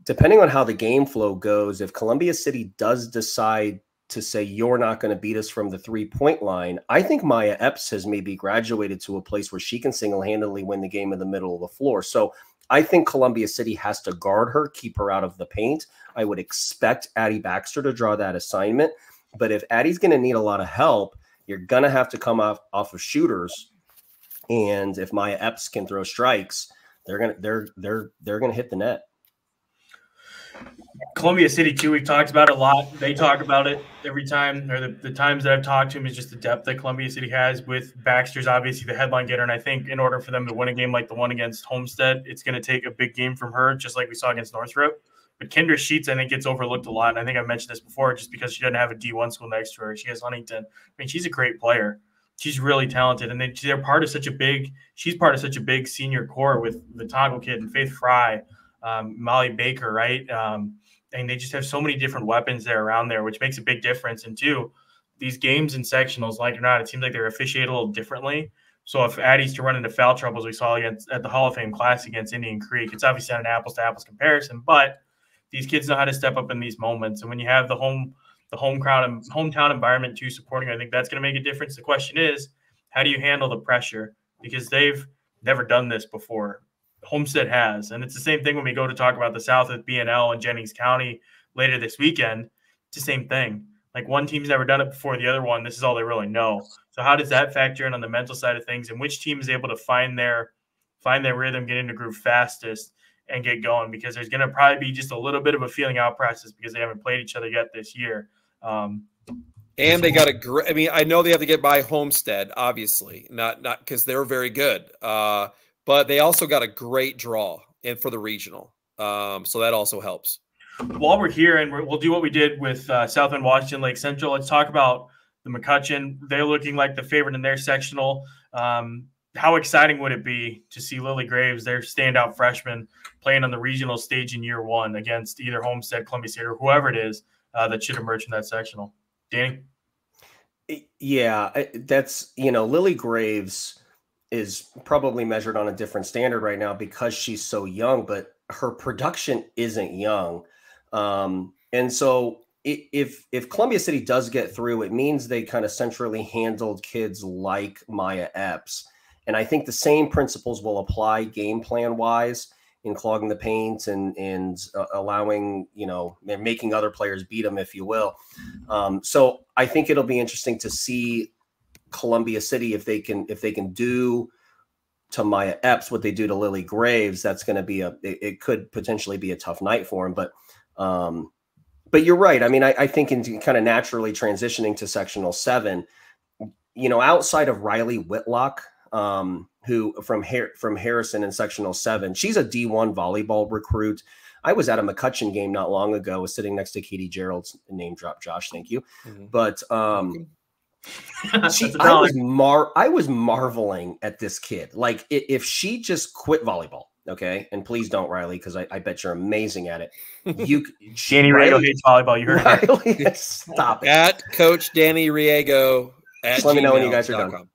depending on how the game flow goes, if Columbia City does decide to say, you're not going to beat us from the three-point line, I think Maya Epps has maybe graduated to a place where she can single-handedly win the game in the middle of the floor. So I think Columbia City has to guard her, keep her out of the paint. I would expect Addie Baxter to draw that assignment. But if Addie's going to need a lot of help, you're going to have to come off, off of shooters. And if Maya Epps can throw strikes, They're gonna they're they're they're gonna hit the net. Columbia City too, we've talked about it a lot. They talk about it every time, or the, the times that I've talked to him is just the depth that Columbia City has. With Baxter's obviously the headline getter, and I think in order for them to win a game like the one against Homestead, it's gonna take a big game from her, just like we saw against Northrop. But Kendra Sheets, I think, gets overlooked a lot. And I think I mentioned this before, just because she doesn't have a D one school next to her. She has Huntington. I mean, she's a great player. She's really talented, and they, they're part of such a big. She's part of such a big senior core with the Toggle Kid and Faith Fry, um, Molly Baker, right? Um, and they just have so many different weapons there around there, which makes a big difference. And two, these games in sectionals, like or not, it seems like they're officiated a little differently. So if Addie's to run into foul troubles, we saw against at the Hall of Fame Classic against Indian Creek, it's obviously not an apples to apples comparison, but these kids know how to step up in these moments. And when you have the home. The home crowd and hometown environment too supporting her, I think that's going to make a difference. The question is, how do you handle the pressure? Because they've never done this before. Homestead has. And it's the same thing when we go to talk about the South with B and L and Jennings County later this weekend. It's the same thing. Like one team's never done it before the other one. This is all they really know. So how does that factor in on the mental side of things, and which team is able to find their find their rhythm, get into groove fastest and get going? Because there's going to probably be just a little bit of a feeling out process because they haven't played each other yet this year. Um, and they got a great, I mean, I know they have to get by Homestead, obviously not, not because they're very good. Uh, but they also got a great draw in for the regional. Um, so that also helps. while we're here and we're, we'll do what we did with uh, South Bend Washington, Lake Central, let's talk about the McCutcheon. They're looking like the favorite in their sectional. Um, how exciting would it be to see Lily Graves, their standout freshman, playing on the regional stage in year one against either Homestead, Columbia State, or whoever it is uh, that should emerge in that sectional? Danny? Yeah, that's, you know, Lily Graves is probably measured on a different standard right now because she's so young, but her production isn't young. Um, and so if if Columbia City does get through, it means they kind of centrally handled kids like Maya Epps. And I think the same principles will apply game plan wise in clogging the paint and, and uh, allowing, you know, making other players beat them, if you will. Um, so I think it'll be interesting to see Columbia City, if they can, if they can do to Maya Epps what they do to Lily Graves. That's going to be a, it, it could potentially be a tough night for them, but, um, but you're right. I mean, I, I think in kind of naturally transitioning to sectional seven, you know, outside of Riley Whitlock, um, who from Har from Harrison in sectional seven, she's a D one volleyball recruit. I was at a McCutcheon game not long ago, was sitting next to Katie Gerald's name drop, Josh. Thank you. Mm-hmm. But, um, she, I was mar I was marveling at this kid. Like if, if she just quit volleyball, okay. And please don't, Riley, cause I, I bet you're amazing at it. You Danny Riego hates volleyball. You heard Riley, that. Stop it. At Coach Danny Riego. Just let me know when you guys are done.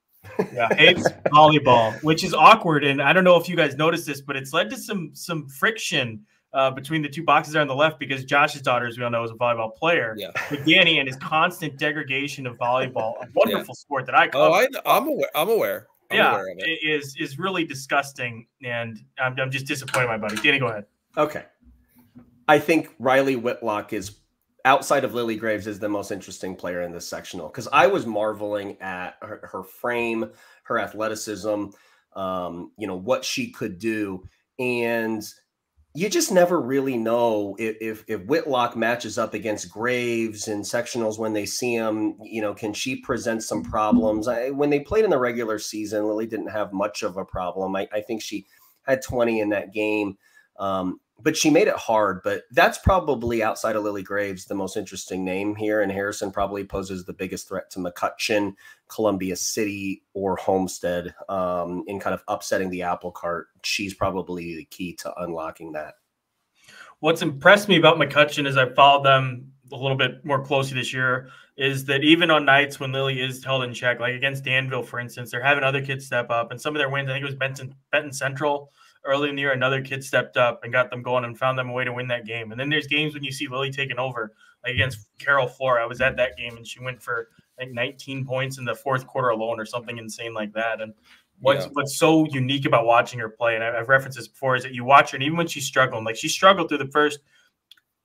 Yeah, hates volleyball, which is awkward, and I don't know if you guys noticed this, but it's led to some some friction uh, between the two boxes there on the left because Josh's daughter, as we all know, is a volleyball player. Yeah, but Danny and his constant degradation of volleyball, a wonderful yeah. sport that I cover. Oh, I, I'm aware. I'm aware. I'm yeah, aware of it. It is is really disgusting, and I'm I'm just disappointed, my buddy. Danny, go ahead. Okay, I think Riley Whitlock is, outside of Lily Graves, is the most interesting player in this sectional because I was marveling at her, her frame, her athleticism, um, you know, what she could do. And you just never really know if, if, if Whitlock matches up against Graves in sectionals when they see him, you know, can she present some problems? I, when they played in the regular season, Lily didn't have much of a problem. I, I think she had twenty in that game. Um, But she made it hard, but that's probably outside of Lily Graves, the most interesting name here. And Harrison probably poses the biggest threat to McCutcheon, Columbia City, or Homestead um, in kind of upsetting the apple cart. She's probably the key to unlocking that. What's impressed me about McCutcheon as I followed them a little bit more closely this year is that even on nights when Lily is held in check, like against Danville, for instance, they're having other kids step up. And some of their wins, I think it was Benton, Benton Central, early in the year, another kid stepped up and got them going and found them a way to win that game. And then there's games when you see Lily taking over, like against Carol Flora. I was at that game, and she went for like nineteen points in the fourth quarter alone or something insane like that. And what's, yeah. what's so unique about watching her play, and I've referenced this before, is that you watch her, and even when she's struggling, like she struggled through the first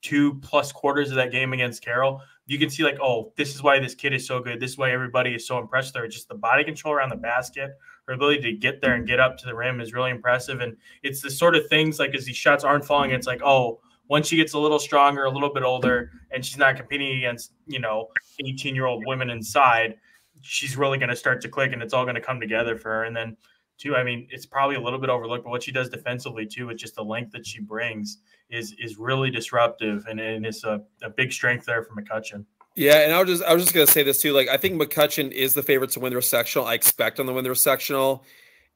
two-plus quarters of that game against Carol, you can see like, oh, this is why this kid is so good. This is why everybody is so impressed there. Just the body control around the basket, her ability to get there and get up to the rim is really impressive. And it's the sort of things like as these shots aren't falling, it's like, oh, once she gets a little stronger, a little bit older, and she's not competing against, you know, eighteen-year-old women inside, she's really going to start to click and it's all going to come together for her. And then, too, I mean, it's probably a little bit overlooked, but what she does defensively, too, with just the length that she brings is is really disruptive. And, and it's a, a big strength there for McCutcheon. Yeah, and I was just I was just gonna say this too. Like, I think McCutcheon is the favorite to win their sectional. I expect on the win their sectional,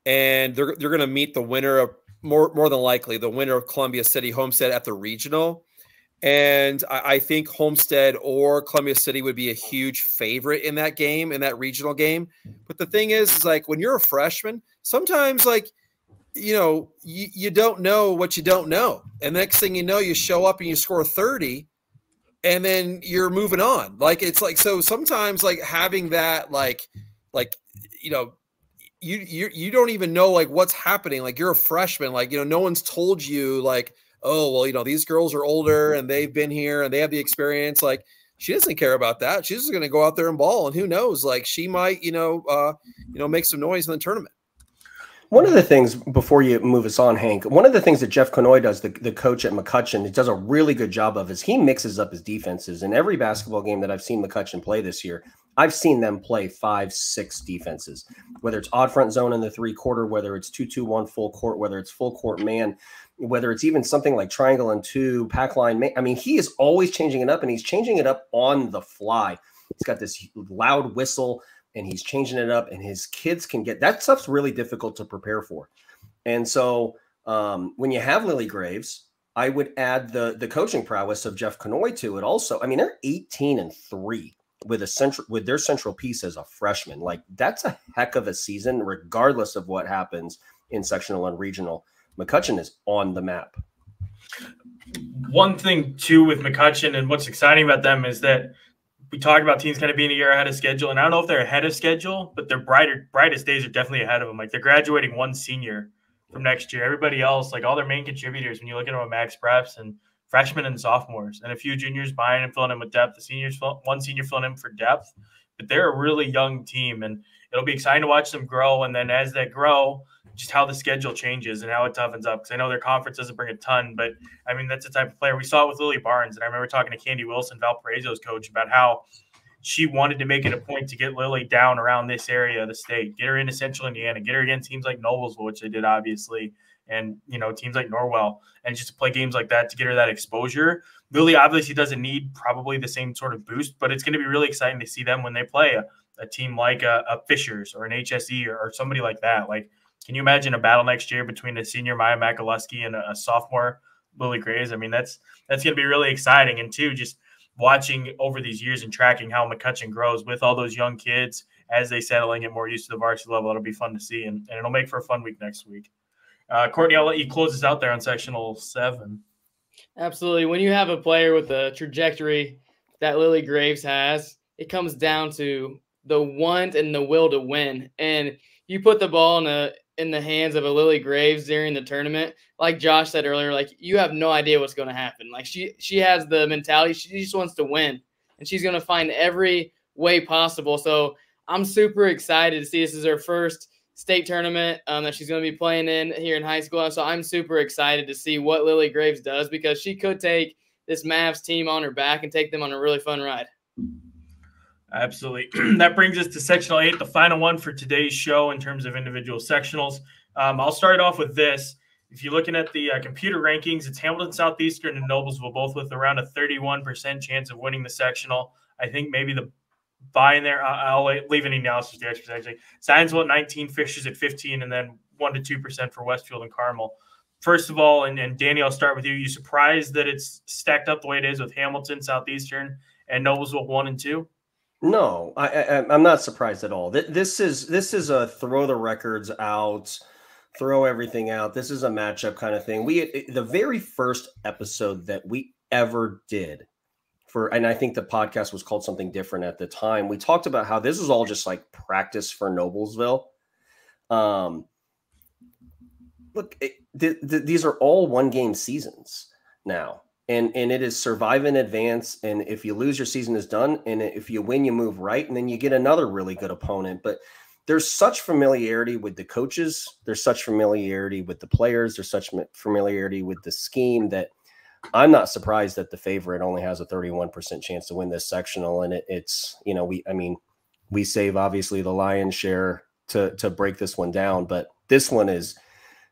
and they're they're gonna meet the winner of more more than likely the winner of Columbia City Homestead at the regional, and I, I think Homestead or Columbia City would be a huge favorite in that game in that regional game. But the thing is, is like when you're a freshman, sometimes like you know you you don't know what you don't know, and the next thing you know, you show up and you score thirty. And then you're moving on. Like, it's like, so sometimes like having that, like, like, you know, you, you, you don't even know like what's happening. Like you're a freshman, like, you know, no one's told you like, oh, well, you know, these girls are older and they've been here and they have the experience. Like she doesn't care about that. She's just going to go out there and ball. And who knows, like she might, you know, uh, you know, make some noise in the tournament. One of the things, before you move us on, Hank, one of the things that Jeff Conoy does, the, the coach at McCutcheon, he does a really good job of is he mixes up his defenses. In every basketball game that I've seen McCutcheon play this year, I've seen them play five, six defenses, whether it's odd front zone in the three-quarter, whether it's two two one full court, whether it's full court man, whether it's even something like triangle and two, pack line man. I mean, he is always changing it up, and he's changing it up on the fly. He's got this loud whistle, and he's changing it up, and his kids can get – that stuff's really difficult to prepare for. And so um, when you have Lily Graves, I would add the the coaching prowess of Jeff Conoy to it also. I mean, they're eighteen and three with a central with their central piece as a freshman. Like, that's a heck of a season, regardless of what happens in sectional and regional. McCutcheon is on the map. One thing, too, with McCutcheon and what's exciting about them is that – we talked about teams kind of being a year ahead of schedule, and I don't know if they're ahead of schedule, but their brighter, brightest days are definitely ahead of them. Like, they're graduating one senior from next year. Everybody else, like all their main contributors, when you look at them with max preps and freshmen and sophomores, and a few juniors buying and filling in with depth, the seniors, one senior filling in for depth, but they're a really young team, and it'll be exciting to watch them grow. And then as they grow, just how the schedule changes and how it toughens up. Because I know their conference doesn't bring a ton, but, I mean, that's the type of player. We saw it with Lily Barnes, and I remember talking to Candy Wilson, Valparaiso's coach, about how she wanted to make it a point to get Lily down around this area of the state, get her into central Indiana, get her against teams like Noblesville, which they did obviously, and, you know, teams like Norwell, and just to play games like that to get her that exposure. Lily obviously doesn't need probably the same sort of boost, but it's going to be really exciting to see them when they play a, a team like a, a Fishers or an H S C or, or somebody like that. Like, can you imagine a battle next year between a senior Maya Macalusky and a sophomore Lily Graves? I mean, that's that's going to be really exciting. And, too, just watching over these years and tracking how McCutcheon grows with all those young kids as they settle and get more used to the varsity level, it'll be fun to see, and, and it'll make for a fun week next week. Uh, Courtney, I'll let you close this out there on sectional seven. Absolutely. When you have a player with the trajectory that Lily Graves has, it comes down to the want and the will to win. And you put the ball in a – in the hands of a Lily Graves during the tournament, like Josh said earlier, like, you have no idea what's going to happen. Like, she, she has the mentality. She just wants to win, and she's going to find every way possible. So I'm super excited to see this is her first state tournament um, that she's going to be playing in here in high school. So I'm super excited to see what Lily Graves does, because she could take this Mavs team on her back and take them on a really fun ride. Absolutely. That brings us to sectional eight, the final one for today's show in terms of individual sectionals. Um, I'll start off with this. If you're looking at the uh, computer rankings, it's Hamilton Southeastern and Noblesville, both with around a thirty-one percent chance of winning the sectional. I think maybe the buy in there, I'll, I'll leave any analysis to the experts actually. Zionsville at nineteen, Fishers at fifteen, and then one to two percent for Westfield and Carmel. First of all, and, and Danny, I'll start with you. You surprised that it's stacked up the way it is with Hamilton Southeastern and Noblesville one and two? No, I, I, I'm not surprised at all. This is this is a throw the records out, throw everything out. This is a matchup kind of thing. We the very first episode that we ever did for, and I think the podcast was called something different at the time. We talked about how this is all just like practice for Noblesville. Um, look, it, th th these are all one game seasons now. And, and it is survive and advance. And if you lose, your season is done. And if you win, you move right. And then you get another really good opponent. But there's such familiarity with the coaches. There's such familiarity with the players. There's such familiarity with the scheme that I'm not surprised that the favorite only has a thirty-one percent chance to win this sectional. And it, it's, you know, we, I mean, we save obviously the lion's share to, to break this one down. But this one is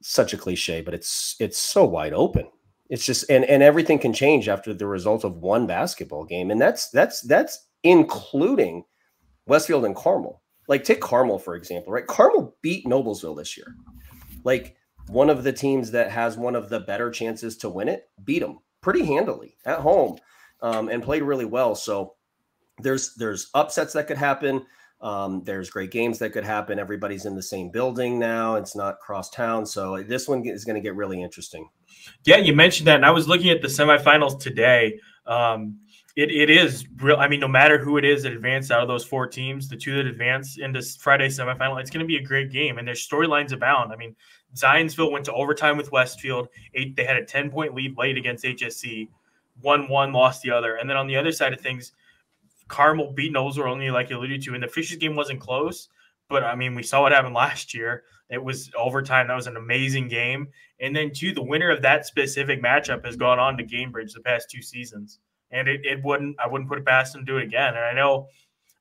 such a cliche, but it's, it's so wide open. It's just, and, and everything can change after the result of one basketball game. And that's, that's, that's including Westfield and Carmel. Like, take Carmel, for example, right? Carmel beat Noblesville this year. Like, one of the teams that has one of the better chances to win it beat them pretty handily at home um, and played really well. So there's, there's upsets that could happen. Um, there's great games that could happen. Everybody's in the same building now. It's not cross town. So this one is going to get really interesting. Yeah, you mentioned that, and I was looking at the semifinals today. Um, it, it is real. I mean, no matter who it is that advanced out of those four teams, the two that advance into Friday semifinal, it's going to be a great game, and there's storylines abound. I mean, Zionsville went to overtime with Westfield. Eight, they had a ten-point lead late against H S C. Won one, lost the other. And then on the other side of things, Carmel beat Noblesville only, like you alluded to, and the Fishers game wasn't close, But, I mean, we saw what happened last year. It was overtime. That was an amazing game. And then, too, the winner of that specific matchup has gone on to Gainbridge the past two seasons. And it, it wouldn't – I wouldn't put it past them to do it again. And I know –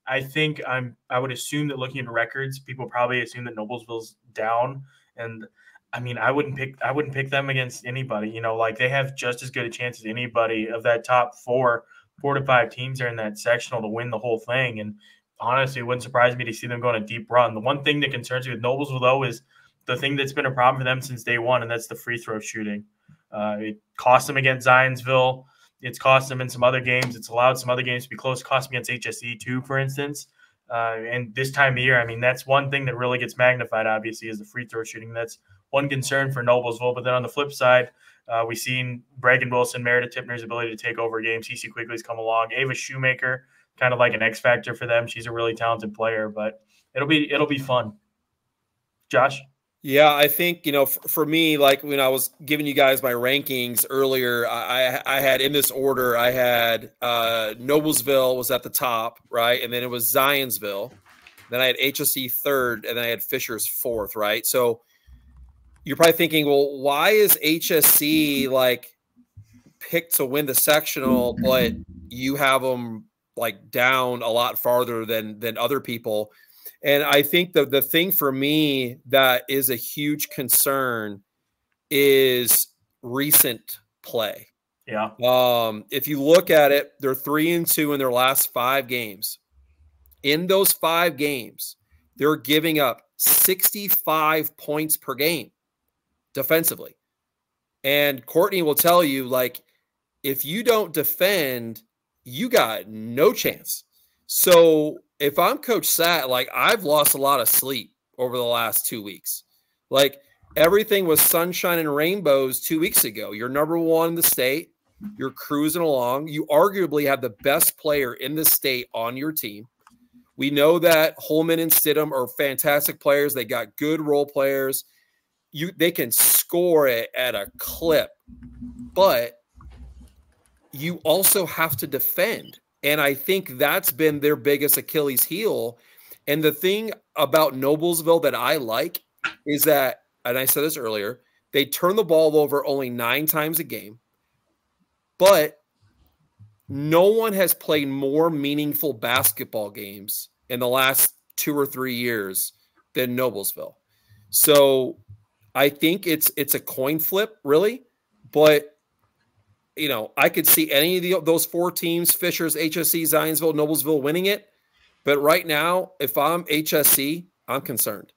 I think I'm – I would assume that looking at records, people probably assume that Noblesville's down. And, I mean, I wouldn't pick – I wouldn't pick them against anybody. You know, like, they have just as good a chance as anybody of that top four, four to five teams are in that sectional to win the whole thing. And – honestly, it wouldn't surprise me to see them go on a deep run. The one thing that concerns me with Noblesville, though, is the thing that's been a problem for them since day one, and that's the free throw shooting. Uh, it cost them against Zionsville. It's cost them in some other games. It's allowed some other games to be close. It cost them against H S C, too, for instance. Uh, and this time of year, I mean, that's one thing that really gets magnified, obviously, is the free throw shooting. That's one concern for Noblesville. But then on the flip side, uh, we've seen Reagan Wilson, Meredith Tipner's ability to take over games. C C Quigley's come along. Ava Shoemaker, kind of like an X factor for them. She's a really talented player, but it'll be, it'll be fun. Josh. Yeah. I think, you know, for, for me, like when I was giving you guys my rankings earlier, I, I had in this order, I had uh, Noblesville was at the top, right? And then it was Zionsville. Then I had H S C third, and then I had Fishers fourth. Right. So you're probably thinking, well, why is H S C like picked to win the sectional, but you have them like down a lot farther than than other people? And I think the the thing for me that is a huge concern is recent play. Yeah. Um, if you look at it, they're three and two in their last five games. In those five games, they're giving up sixty-five points per game defensively. And Courtney will tell you, like, if you don't defend, you got no chance. So if I'm Coach Sat, like, I've lost a lot of sleep over the last two weeks. Like, everything was sunshine and rainbows two weeks ago. You're number one in the state. You're cruising along. You arguably have the best player in the state on your team. We know that Holman and Stidham are fantastic players. They got good role players. You, they can score it at a clip, but you also have to defend. And I think that's been their biggest Achilles heel. And the thing about Noblesville that I like is that, and I said this earlier, they turn the ball over only nine times a game, but no one has played more meaningful basketball games in the last two or three years than Noblesville. So I think it's, it's a coin flip really, but you know, I could see any of the, those four teams, Fishers, H S C, Zionsville, Noblesville, winning it. But right now, if I'm H S C, I'm concerned.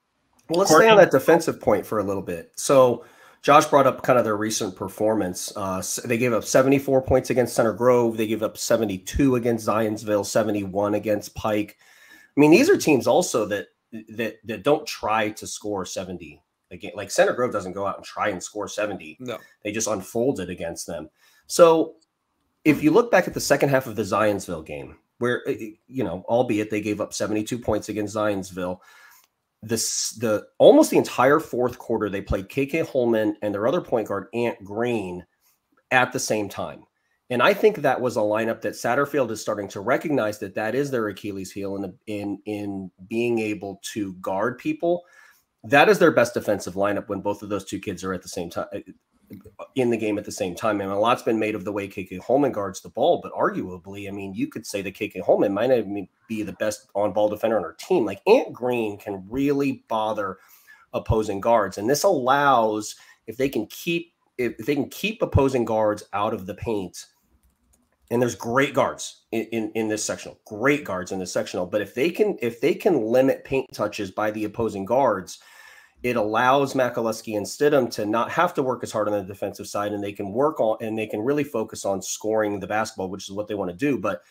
Well, let's Courtney. stay on that defensive point for a little bit. So Josh brought up kind of their recent performance. Uh, they gave up seventy-four points against Center Grove. They gave up seventy-two against Zionsville, seventy-one against Pike. I mean, these are teams also that that that don't try to score seventy. Again, like Center Grove doesn't go out and try and score seventy. No. They just unfold it against them. So if you look back at the second half of the Zionsville game, where, you know, albeit they gave up seventy-two points against Zionsville, this, the almost the entire fourth quarter, they played K K Holman and their other point guard, Ant Green, at the same time. And I think that was a lineup that Satterfield is starting to recognize that that is their Achilles heel in, in, in being able to guard people. That is their best defensive lineup when both of those two kids are at the same time, in the game at the same time. And a lot's been made of the way K K Holman guards the ball, but arguably, I mean, you could say that K K Holman might not even be the best on-ball defender on our team. Like, Ant Green can really bother opposing guards. And this allows, if they can keep, if they can keep opposing guards out of the paint, and there's great guards in, in, in this sectional, great guards in this sectional, but if they can, if they can limit paint touches by the opposing guards, it allows Macalusky and Stidham to not have to work as hard on the defensive side, and they can work on, and they can really focus on scoring the basketball, which is what they want to do. But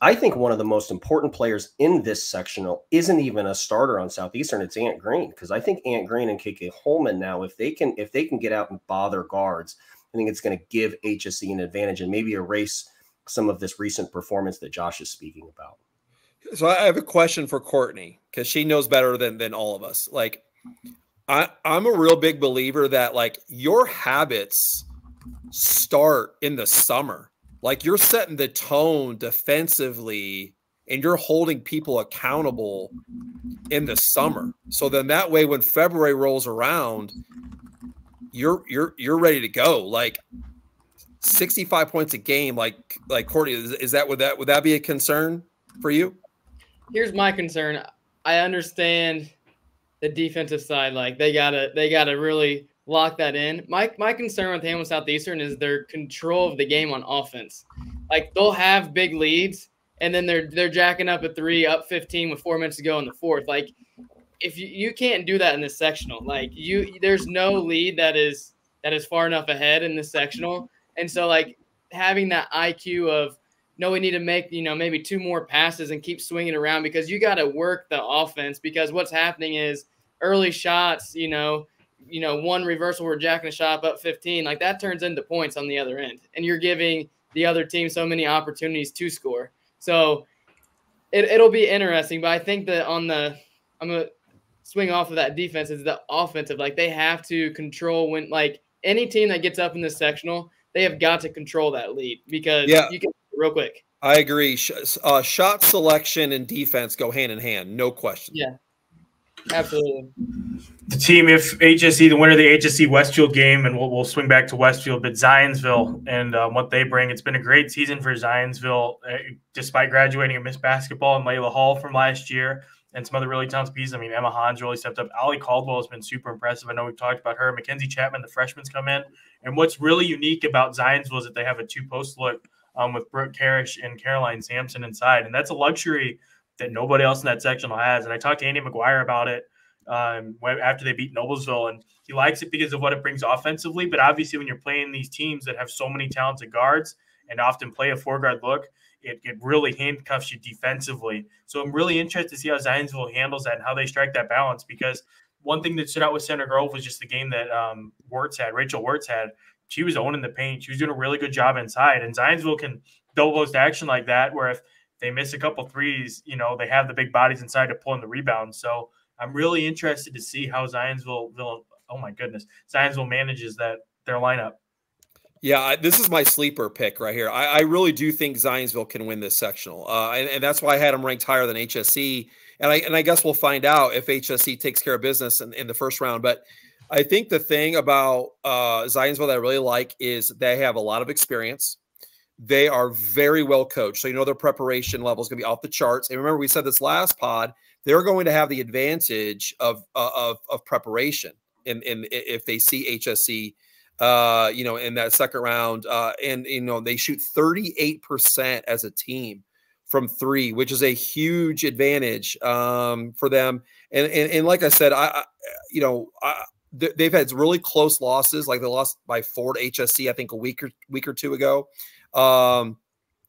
I think one of the most important players in this sectional isn't even a starter on Southeastern. It's Ant Green. Cause I think Ant Green and K K Holman now, if they can, if they can get out and bother guards, I think it's going to give H S C an advantage and maybe erase some of this recent performance that Josh is speaking about. So I have a question for Courtney, cause she knows better than, than all of us. Like, I, I'm a real big believer that, like, your habits start in the summer. Like, you're setting the tone defensively and you're holding people accountable in the summer. So then that way, when February rolls around, you're you're you're ready to go. Like sixty-five points a game, like like Courtney, is, is that would that would that be a concern for you? Here's my concern. I understand the defensive side, like they gotta they gotta really lock that in. My my concern with Hammond Southeastern is their control of the game on offense. Like they'll have big leads, and then they're they're jacking up a three, up fifteen with four minutes to go in the fourth. Like if you, you can't do that in this sectional, like you there's no lead that is that is far enough ahead in this sectional. And so like having that I Q of, no, we need to make, you know, maybe two more passes and keep swinging around, because you got to work the offense, because what's happening is early shots, you know, you know, one reversal, we're jacking a shot up fifteen, like that turns into points on the other end. And you're giving the other team so many opportunities to score. So it, it'll be interesting, but I think that on the, I'm going to swing off of that defense is the offensive, like they have to control when, like any team that gets up in this sectional, they have got to control that lead, because yeah. you can real quick. I agree. Uh, shot selection and defense go hand in hand. No question. Yeah. Absolutely. The team, if H S C, the winner of the H S C Westfield game, and we'll, we'll swing back to Westfield, but Zionsville and um, what they bring. It's been a great season for Zionsville, uh, despite graduating a Miss Basketball and Layla Hall from last year and some other really talented pieces. I mean, Emma Hahn's really stepped up. Allie Caldwell has been super impressive. I know we've talked about her. Mackenzie Chapman, the freshman's come in. And what's really unique about Zionsville is that they have a two-post look um, with Brooke Parrish and Caroline Sampson inside. And that's a luxury that nobody else in that sectional has. And I talked to Andy McGuire about it um, after they beat Noblesville, and he likes it because of what it brings offensively. But obviously when you're playing these teams that have so many talented guards and often play a four-guard look, it, it really handcuffs you defensively. So I'm really interested to see how Zionsville handles that and how they strike that balance, because one thing that stood out with Center Grove was just the game that um, Wirtz had, Rachel Wirtz had. She was owning the paint. She was doing a really good job inside, and Zionsville can double post action like that, where if they miss a couple threes, you know, they have the big bodies inside to pull in the rebound. So I'm really interested to see how Zionsville, will, oh my goodness, Zionsville manages that their lineup. Yeah, this is my sleeper pick right here. I, I really do think Zionsville can win this sectional, uh, and, and that's why I had them ranked higher than H S C. And I and I guess we'll find out if H S C takes care of business in, in the first round. But I think the thing about uh, Zionsville that I really like is they have a lot of experience. They are very well coached. So, you know, their preparation level is going to be off the charts. And remember, we said this last pod, they're going to have the advantage of, of, of preparation in, in, if they see H S C, uh, you know, in that second round. Uh, and, you know, they shoot thirty-eight percent as a team from three, which is a huge advantage um, for them. And, and, and like I said, I, I you know, I, they've had really close losses. Like they lost by four to H S C, I think a week or week or two ago. Um,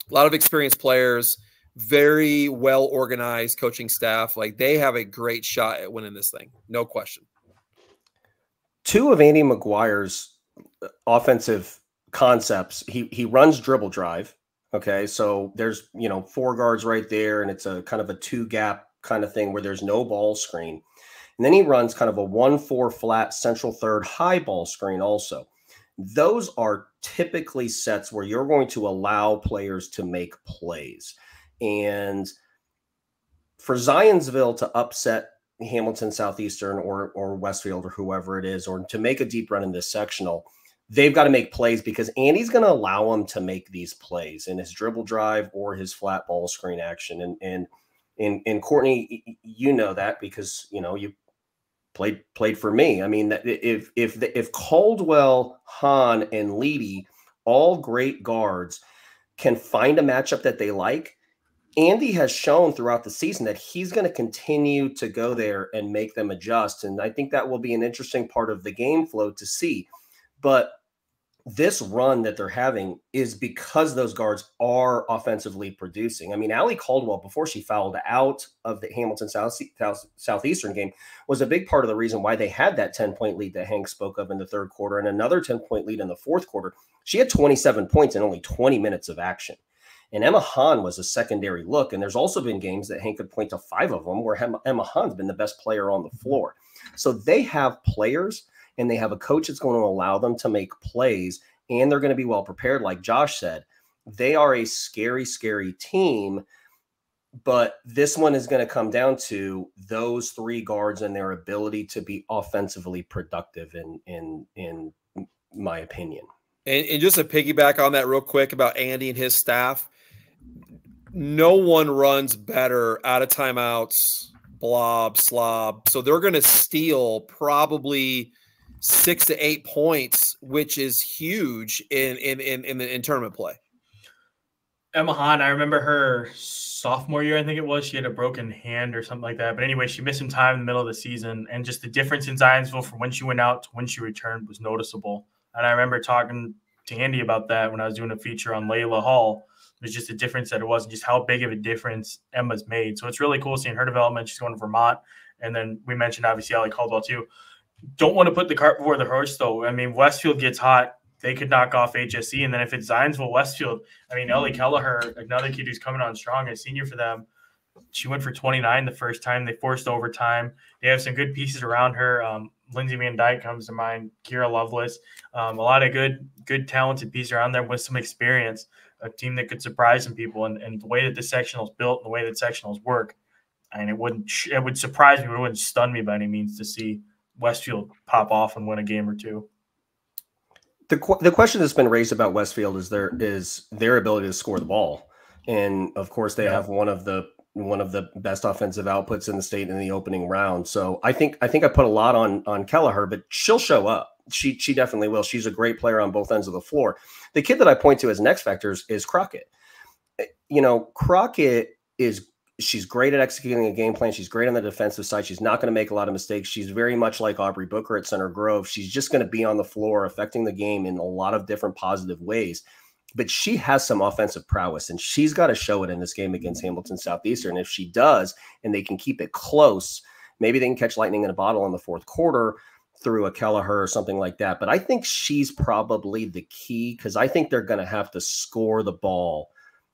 a lot of experienced players, very well organized coaching staff. Like they have a great shot at winning this thing. No question. Two of Andy McGuire's offensive concepts. He, he runs dribble drive. Okay. So there's, you know, four guards right there. And it's a kind of a two gap kind of thing where there's no ball screen. And then he runs kind of a one, four flat central third high ball screen also. Those are typically sets where you're going to allow players to make plays. And for Zionsville to upset Hamilton Southeastern or, or Westfield or whoever it is, or to make a deep run in this sectional, they've got to make plays, because Andy's going to allow them to make these plays in his dribble drive or his flat ball screen action. And, and, and, and Courtney, you know that because, you know, you, Played played for me. I mean, if if the, if Caldwell, Hahn, and Leedy, all great guards, can find a matchup that they like, Andy has shown throughout the season that he's going to continue to go there and make them adjust. And I think that will be an interesting part of the game flow to see. But this run that they're having is because those guards are offensively producing. I mean, Allie Caldwell, before she fouled out of the Hamilton South, South, Southeastern game, was a big part of the reason why they had that ten-point lead that Hank spoke of in the third quarter and another ten-point lead in the fourth quarter. She had twenty-seven points in only twenty minutes of action. And Emma Hahn was a secondary look. And there's also been games that Hank could point to five of them where Emma Hahn's been the best player on the floor. So they have players, and they have a coach that's going to allow them to make plays, and they're going to be well prepared. Like Josh said, they are a scary, scary team. But this one is going to come down to those three guards and their ability to be offensively productive, in in in my opinion. And, and just to piggyback on that real quick about Andy and his staff, no one runs better out of timeouts, blob, slob. So they're going to steal probably six to eight points, which is huge in in in in, in tournament play. Emma Hahn, I remember her sophomore year, I think it was, she had a broken hand or something like that. But anyway, she missed some time in the middle of the season, and just the difference in Zionsville from when she went out to when she returned was noticeable. And I remember talking to Andy about that when I was doing a feature on Layla Hall. There's just a difference that it was, and just how big of a difference Emma's made. So it's really cool seeing her development. She's going to Vermont. And then we mentioned, obviously, Allie Caldwell, too. Don't want to put the cart before the horse, though. I mean, Westfield gets hot. They could knock off H S C. And then if it's Zionsville, Westfield, I mean, Ellie Kelleher, another kid who's coming on strong, a senior for them. She went for twenty-nine the first time. They forced overtime. They have some good pieces around her. Um, Lindsay Van Dyke comes to mind, Kira Lovelace. Um, a lot of good, good, talented pieces around there with some experience, a team that could surprise some people. And, and the way that the sectionals built and the way that sectionals work, I mean, it wouldn't, it would surprise me. It wouldn't stun me by any means to see Westfield pop off and win a game or two. The, qu the question that's been raised about Westfield is their is their ability to score the ball, and of course they yeah. have one of the one of the best offensive outputs in the state in the opening round. So I think I think I put a lot on on Kelleher, but she'll show up. She she definitely will. She's a great player on both ends of the floor. The kid that I point to as an X factor is Crockett. You know, Crockett is she's great at executing a game plan. She's great on the defensive side. She's not going to make a lot of mistakes. She's very much like Aubrey Booker at Center Grove. She's just going to be on the floor affecting the game in a lot of different positive ways, but she has some offensive prowess, and she's got to show it in this game against Hamilton Southeastern. If she does, and they can keep it close, maybe they can catch lightning in a bottle in the fourth quarter through a Kelleher or something like that. But I think she's probably the key, because I think they're going to have to score the ball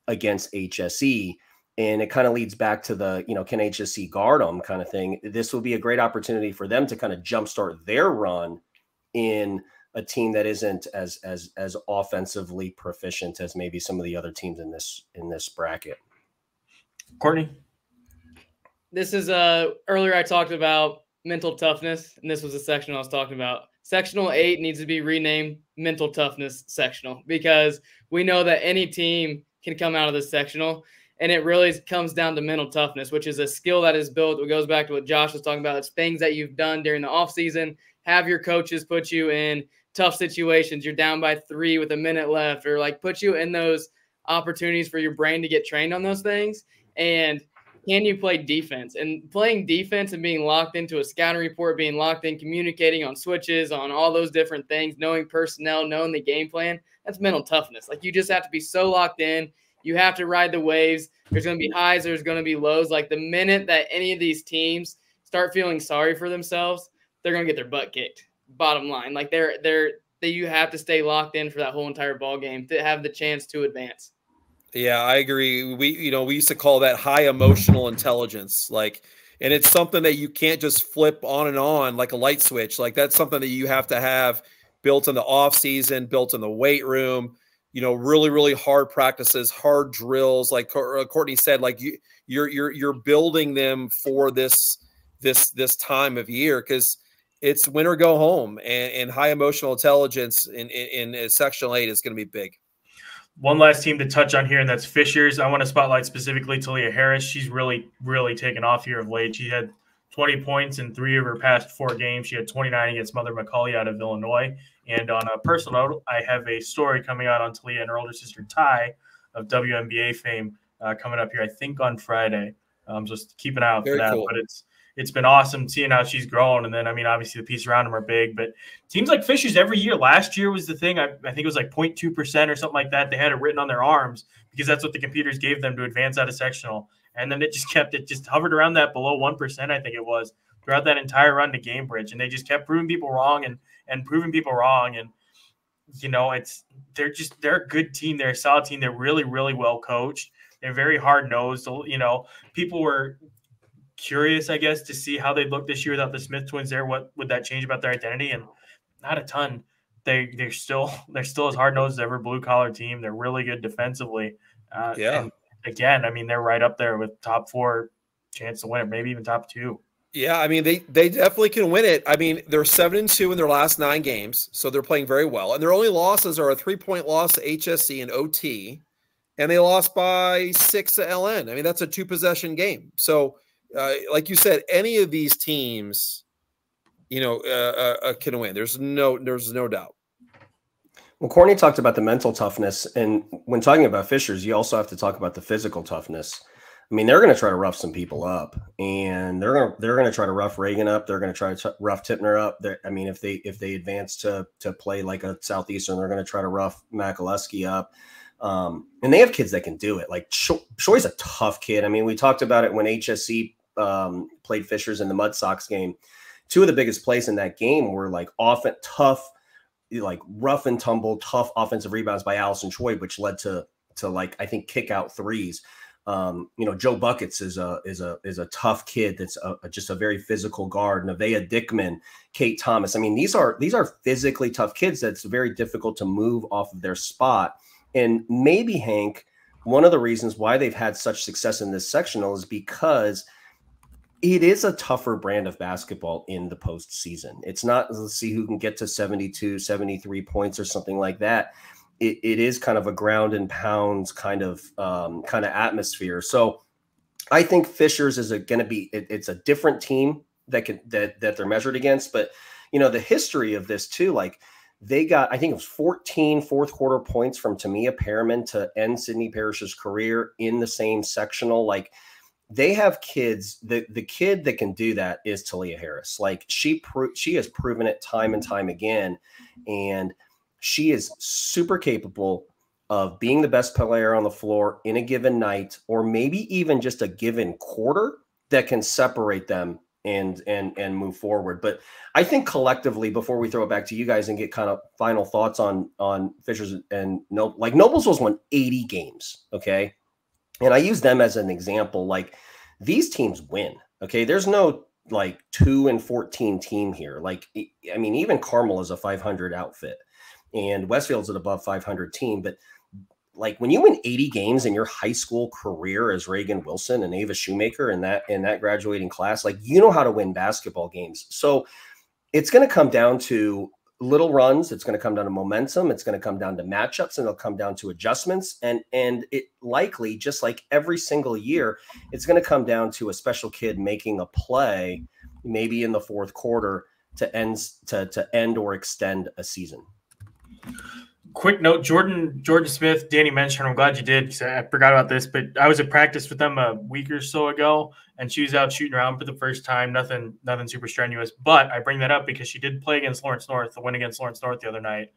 against H S E. And it kind of leads back to the, you know, can H S C guard them kind of thing. This will be a great opportunity for them to kind of jumpstart their run in a team that isn't as as as offensively proficient as maybe some of the other teams in this in this bracket. Courtney, this is uh earlier I talked about mental toughness, and this was a section I was talking about. Sectional eight needs to be renamed mental toughness sectional, because we know that any team can come out of this sectional. And it really comes down to mental toughness, which is a skill that is built. It goes back to what Josh was talking about. It's things that you've done during the offseason. Have your coaches put you in tough situations. You're down by three with a minute left, or like put you in those opportunities for your brain to get trained on those things. And can you play defense? And playing defense and being locked into a scouting report, being locked in, communicating on switches, on all those different things, knowing personnel, knowing the game plan, that's mental toughness. Like, you just have to be so locked in. You have to ride the waves. There's going to be highs. There's going to be lows. Like, the minute that any of these teams start feeling sorry for themselves, they're going to get their butt kicked. Bottom line, like they're they're that you have to stay locked in for that whole entire ball game to have the chance to advance. Yeah, I agree. We you know we used to call that high emotional intelligence. Like, and it's something that you can't just flip on and on like a light switch. Like, that's something that you have to have built in the off season, built in the weight room. You know, really, really hard practices, hard drills. Like Courtney said, like you, you're you're you're building them for this this this time of year, because it's win or go home, and, and high emotional intelligence in in, in Section eight is going to be big. One last team to touch on here, and that's Fishers. I want to spotlight specifically Talia Harris. She's really really taken off here of late. She had twenty points in three of her past four games. She had twenty-nine against Mother McCauley out of Illinois. And on a personal note, I have a story coming out on Talia and her older sister Ty of W N B A fame uh, coming up here, I think, on Friday. Um, just keep an eye out Very for that. Cool. But it's it's been awesome seeing how she's grown. And then, I mean, obviously the pieces around them are big. But teams like Fishers every year, last year was the thing. I, I think it was like zero point two percent or something like that. They had it written on their arms because that's what the computers gave them to advance out of sectional. And then it just kept – it just hovered around that below one percent, I think it was, throughout that entire run to Gamebridge. And they just kept proving people wrong and and proving people wrong. And, you know, it's they're just – they're a good team. They're a solid team. They're really, really well coached. They're very hard-nosed. You know, people were curious, I guess, to see how they looked this year without the Smith twins there. What would that change about their identity? And not a ton. They, they're still, they're still as hard-nosed as ever blue-collar team. They're really good defensively. Uh, yeah. And, again, I mean, they're right up there with top four chance to win it, maybe even top two. Yeah, I mean, they they definitely can win it. I mean, they're seven and two in their last nine games, so they're playing very well. And their only losses are a three-point loss to H S C and O T, and they lost by six to L N. I mean, that's a two-possession game. So, uh, like you said, any of these teams, you know, uh, uh, can win. There's no, there's no doubt. Well, Courtney talked about the mental toughness, and when talking about Fishers, you also have to talk about the physical toughness. I mean, they're going to try to rough some people up, and they're going to, they're going to try to rough Reagan up. They're going to try to rough Tipner up. They're, I mean, if they if they advance to to play like a Southeastern, they're going to try to rough Macalusky up. Um, and they have kids that can do it. Like Shoy's a tough kid. I mean, we talked about it when H S C um, played Fishers in the Mud Sox game. Two of the biggest plays in that game were like often tough, like rough and tumble, tough offensive rebounds by Allison Choi, which led to to like I think kick out threes. Um, you know, Joe Buckets is a is a is a tough kid that's a, a, just a very physical guard. Nevaeh Dickman, Kate Thomas. I mean, these are these are physically tough kids. That's very difficult to move off of their spot. And maybe Hank, one of the reasons why they've had such success in this sectional is because it is a tougher brand of basketball in the postseason. It's not, let's see who can get to seventy-two, seventy-three points or something like that. It, it is kind of a ground and pounds kind of um, kind of atmosphere. So I think Fishers is going to be, it, it's a different team that can, that, that they're measured against. But, you know, the history of this too, like they got, I think it was fourteen fourth quarter points from Tamia Perriman to end Sydney Parrish's career in the same sectional. Like, they have kids. The the kid that can do that is Talia Harris. Like she she has proven it time and time again, and she is super capable of being the best player on the floor in a given night, or maybe even just a given quarter that can separate them and and and move forward. But I think collectively, before we throw it back to you guys and get kind of final thoughts on on Fishers and Noble, like Noblesville's won eighty games. Okay. And I use them as an example. Like, these teams win. Okay. There's no like two and fourteen team here. Like, I mean, even Carmel is a five hundred outfit and Westfield's an above five hundred team. But like, when you win eighty games in your high school career as Reagan Wilson and Ava Shoemaker and that, in that graduating class, like, you know how to win basketball games. So it's going to come down to little runs. It's going to come down to momentum. It's going to come down to matchups, and it'll come down to adjustments. And, and it likely, just like every single year, it's going to come down to a special kid making a play, maybe in the fourth quarter, to end, to, to end or extend a season. Quick note, Jordan, Jordan Smith, Danny mentioned, I'm glad you did, because I forgot about this, but I was at practice with them a week or so ago, and she was out shooting around for the first time. Nothing, nothing super strenuous, but I bring that up because she did play against Lawrence North, the win against Lawrence North the other night.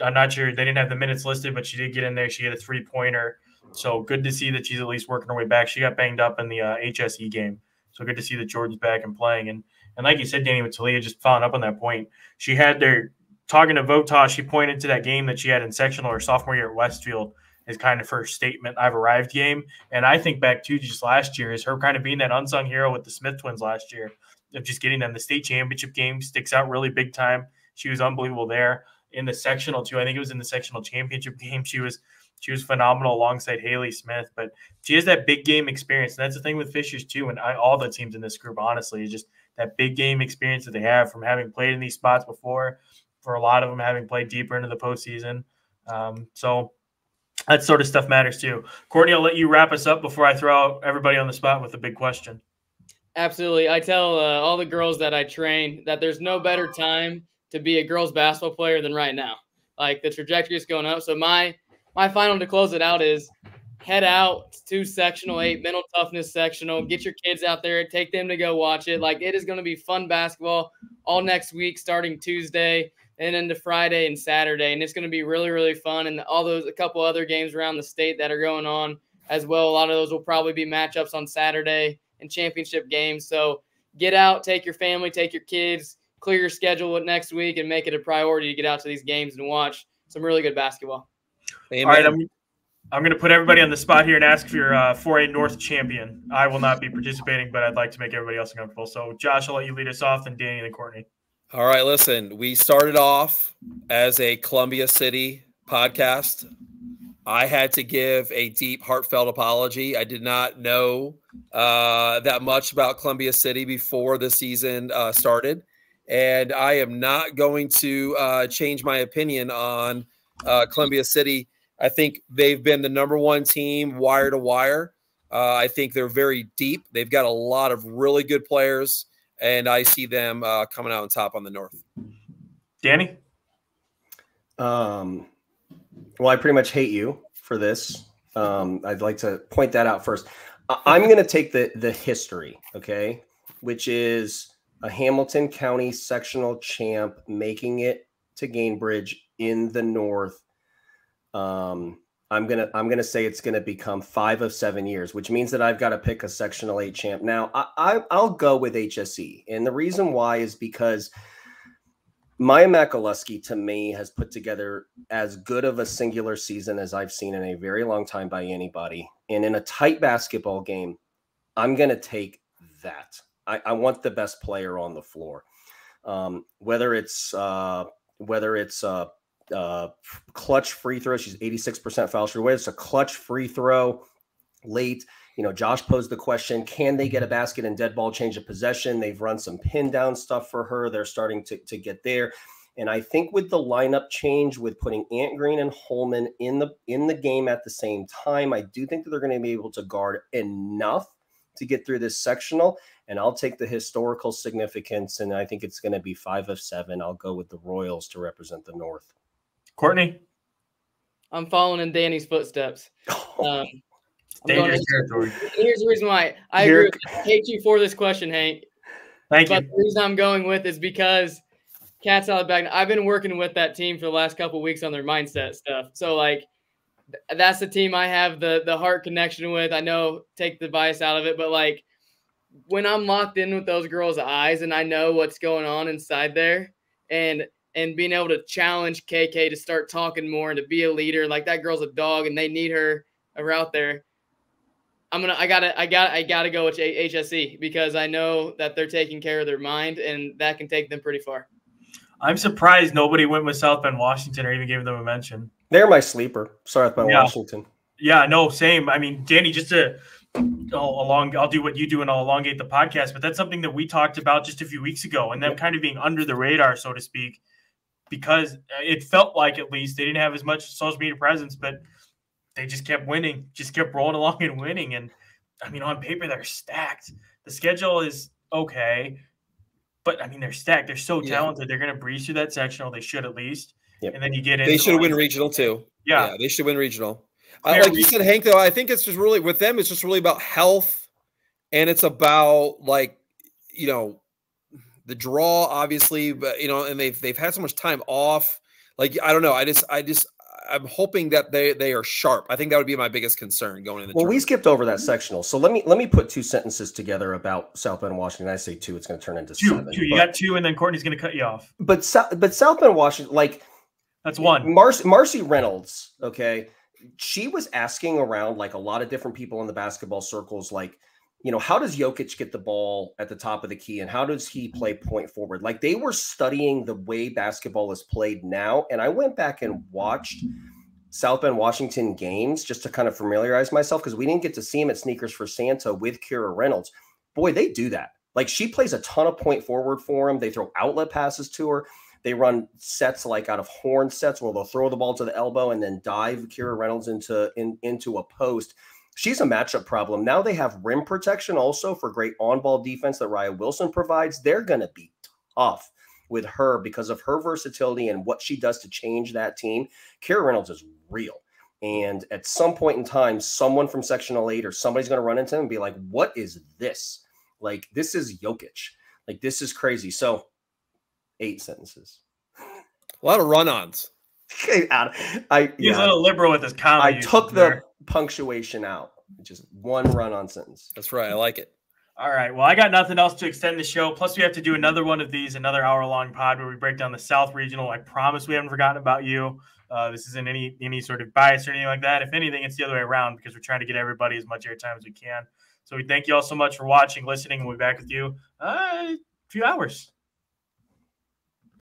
I'm not sure, they didn't have the minutes listed, but she did get in there. She hit a three-pointer, so good to see that she's at least working her way back. She got banged up in the uh, H S E game, so good to see that Jordan's back and playing. And, and like you said, Danny, with Talia, just following up on that point, she had their – talking to Votaw, she pointed to that game that she had in sectional her sophomore year at Westfield is kind of her statement, I've arrived game. And I think back to just last year is her kind of being that unsung hero with the Smith twins last year of just getting them the state championship game, sticks out really big time. She was unbelievable there in the sectional too. I think it was in the sectional championship game. She was, she was phenomenal alongside Haley Smith, but she has that big game experience. And that's the thing with Fishers too. And I, all the teams in this group, honestly, is just that big game experience that they have from having played in these spots before, for a lot of them having played deeper into the postseason. Um, so that sort of stuff matters too. Courtney, I'll let you wrap us up before I throw out everybody on the spot with a big question. Absolutely. I tell uh, all the girls that I train that there's no better time to be a girls basketball player than right now. Like, the trajectory is going up. So my, my final to close it out is head out to sectional eight, mental toughness sectional, get your kids out there, take them to go watch it. Like, it is going to be fun basketball all next week, starting Tuesday and into Friday and Saturday, and it's going to be really, really fun. And all those, a couple other games around the state that are going on as well. A lot of those will probably be matchups on Saturday and championship games. So get out, take your family, take your kids, clear your schedule next week, and make it a priority to get out to these games and watch some really good basketball. Amen. All right, I'm, I'm going to put everybody on the spot here and ask for your uh, four A North champion. I will not be participating, but I'd like to make everybody else uncomfortable. So Josh, I'll let you lead us off, and Danny and Courtney. All right, listen, we started off as a Columbia City podcast. I had to give a deep, heartfelt apology. I did not know uh, that much about Columbia City before the season uh, started, and I am not going to uh, change my opinion on uh, Columbia City. I think they've been the number one team wire to wire. Uh, I think they're very deep. They've got a lot of really good players, and I see them uh, coming out on top on the North. Danny? Um. Well, I pretty much hate you for this. Um, I'd like to point that out first. I'm going to take the the history, okay, which is a Hamilton County sectional champ making it to Gainbridge in the North. Um, I'm gonna I'm gonna say it's going to become five of seven years, which means that I've got to pick a sectional eight champ. Now I, I I'll go with H S C, and the reason why is because Maya Macalusky, to me, has put together as good of a singular season as I've seen in a very long time by anybody. And in a tight basketball game, I'm going to take that. I, I want the best player on the floor, um, whether it's uh, whether it's uh, uh, clutch free throw. She's eighty-six percent foul shooter. Whether it's a clutch free throw late. You know, Josh posed the question, can they get a basket and dead ball change of possession? They've run some pin down stuff for her. They're starting to, to get there. And I think with the lineup change, with putting Ant Green and Holman in the in the game at the same time, I do think that they're going to be able to guard enough to get through this sectional. And I'll take the historical significance, and I think it's going to be five of seven. I'll go with the Royals to represent the North. Courtney? I'm following in Danny's footsteps. Um Dangerous territory. Here's the reason why I agree with you. I hate you for this question, Hank. Thank but you. But the reason I'm going with is because Cat's out of the bag. I've been working with that team for the last couple of weeks on their mindset stuff. So, like, that's the team I have the, the heart connection with. I know, take the bias out of it. But, like, when I'm locked in with those girls' eyes and I know what's going on inside there, and and being able to challenge K K to start talking more and to be a leader, like that girl's a dog and they need her out there. I'm gonna. I gotta. I got. I gotta go with H S C because I know that they're taking care of their mind, and that can take them pretty far. I'm surprised nobody went with South Bend Washington or even gave them a mention. They're my sleeper. South Bend yeah. Washington. Yeah. No. Same. I mean, Danny, just to all along, I'll do what you do and I'll elongate the podcast. But that's something that we talked about just a few weeks ago, and them yeah. kind of being under the radar, so to speak, because it felt like at least they didn't have as much social media presence, but. They just kept winning, just kept rolling along and winning. And, I mean, on paper, they're stacked. The schedule is okay, but, I mean, they're stacked. They're so talented. Yeah. They're going to breeze through that sectional. They should at least. Yep. And then you get in. They should win regional, too. Yeah. yeah. They should win regional. I, like you said, Hank, though, I think it's just really – with them, it's just really about health, and it's about, like, you know, the draw, obviously. But, you know, and they've, they've had so much time off. Like, I don't know. I just – I just – I'm hoping that they they are sharp. I think that would be my biggest concern going into. Well, tournament. We skipped over that sectional, so let me let me put two sentences together about South Bend Washington. I say two; it's going to turn into two. Seven, two. You but, got two, and then Courtney's going to cut you off. But but South Bend Washington, like that's one. Marcy, Marcy Reynolds, okay, she was asking around like a lot of different people in the basketball circles, like. You know, how does Jokic get the ball at the top of the key and how does he play point forward? Like they were studying the way basketball is played now. And I went back and watched South Bend Washington games just to kind of familiarize myself because we didn't get to see him at Sneakers for Santa with Kira Reynolds. Boy, they do that. Like she plays a ton of point forward for him. They throw outlet passes to her. They run sets like out of horn sets where they'll throw the ball to the elbow and then dive Kira Reynolds into, in, into a post. She's a matchup problem. Now they have rim protection also for great on-ball defense that Raya Wilson provides. They're going to be tough with her because of her versatility and what she does to change that team. Kira Reynolds is real. And at some point in time, someone from Sectional eight or somebody's going to run into him and be like, what is this? Like, this is Jokic. Like, this is crazy. So, eight sentences. A lot of run-ons. I, He's yeah, a little liberal with his comedy. I took there. the punctuation out. Just one run-on sentence. That's right. I like it. All right. Well, I got nothing else to extend the show. Plus, we have to do another one of these, another hour-long pod where we break down the South Regional. I promise we haven't forgotten about you. Uh, this isn't any any sort of bias or anything like that. If anything, it's the other way around because we're trying to get everybody as much airtime as we can. So we thank you all so much for watching, listening, and we'll be back with you uh, a few hours.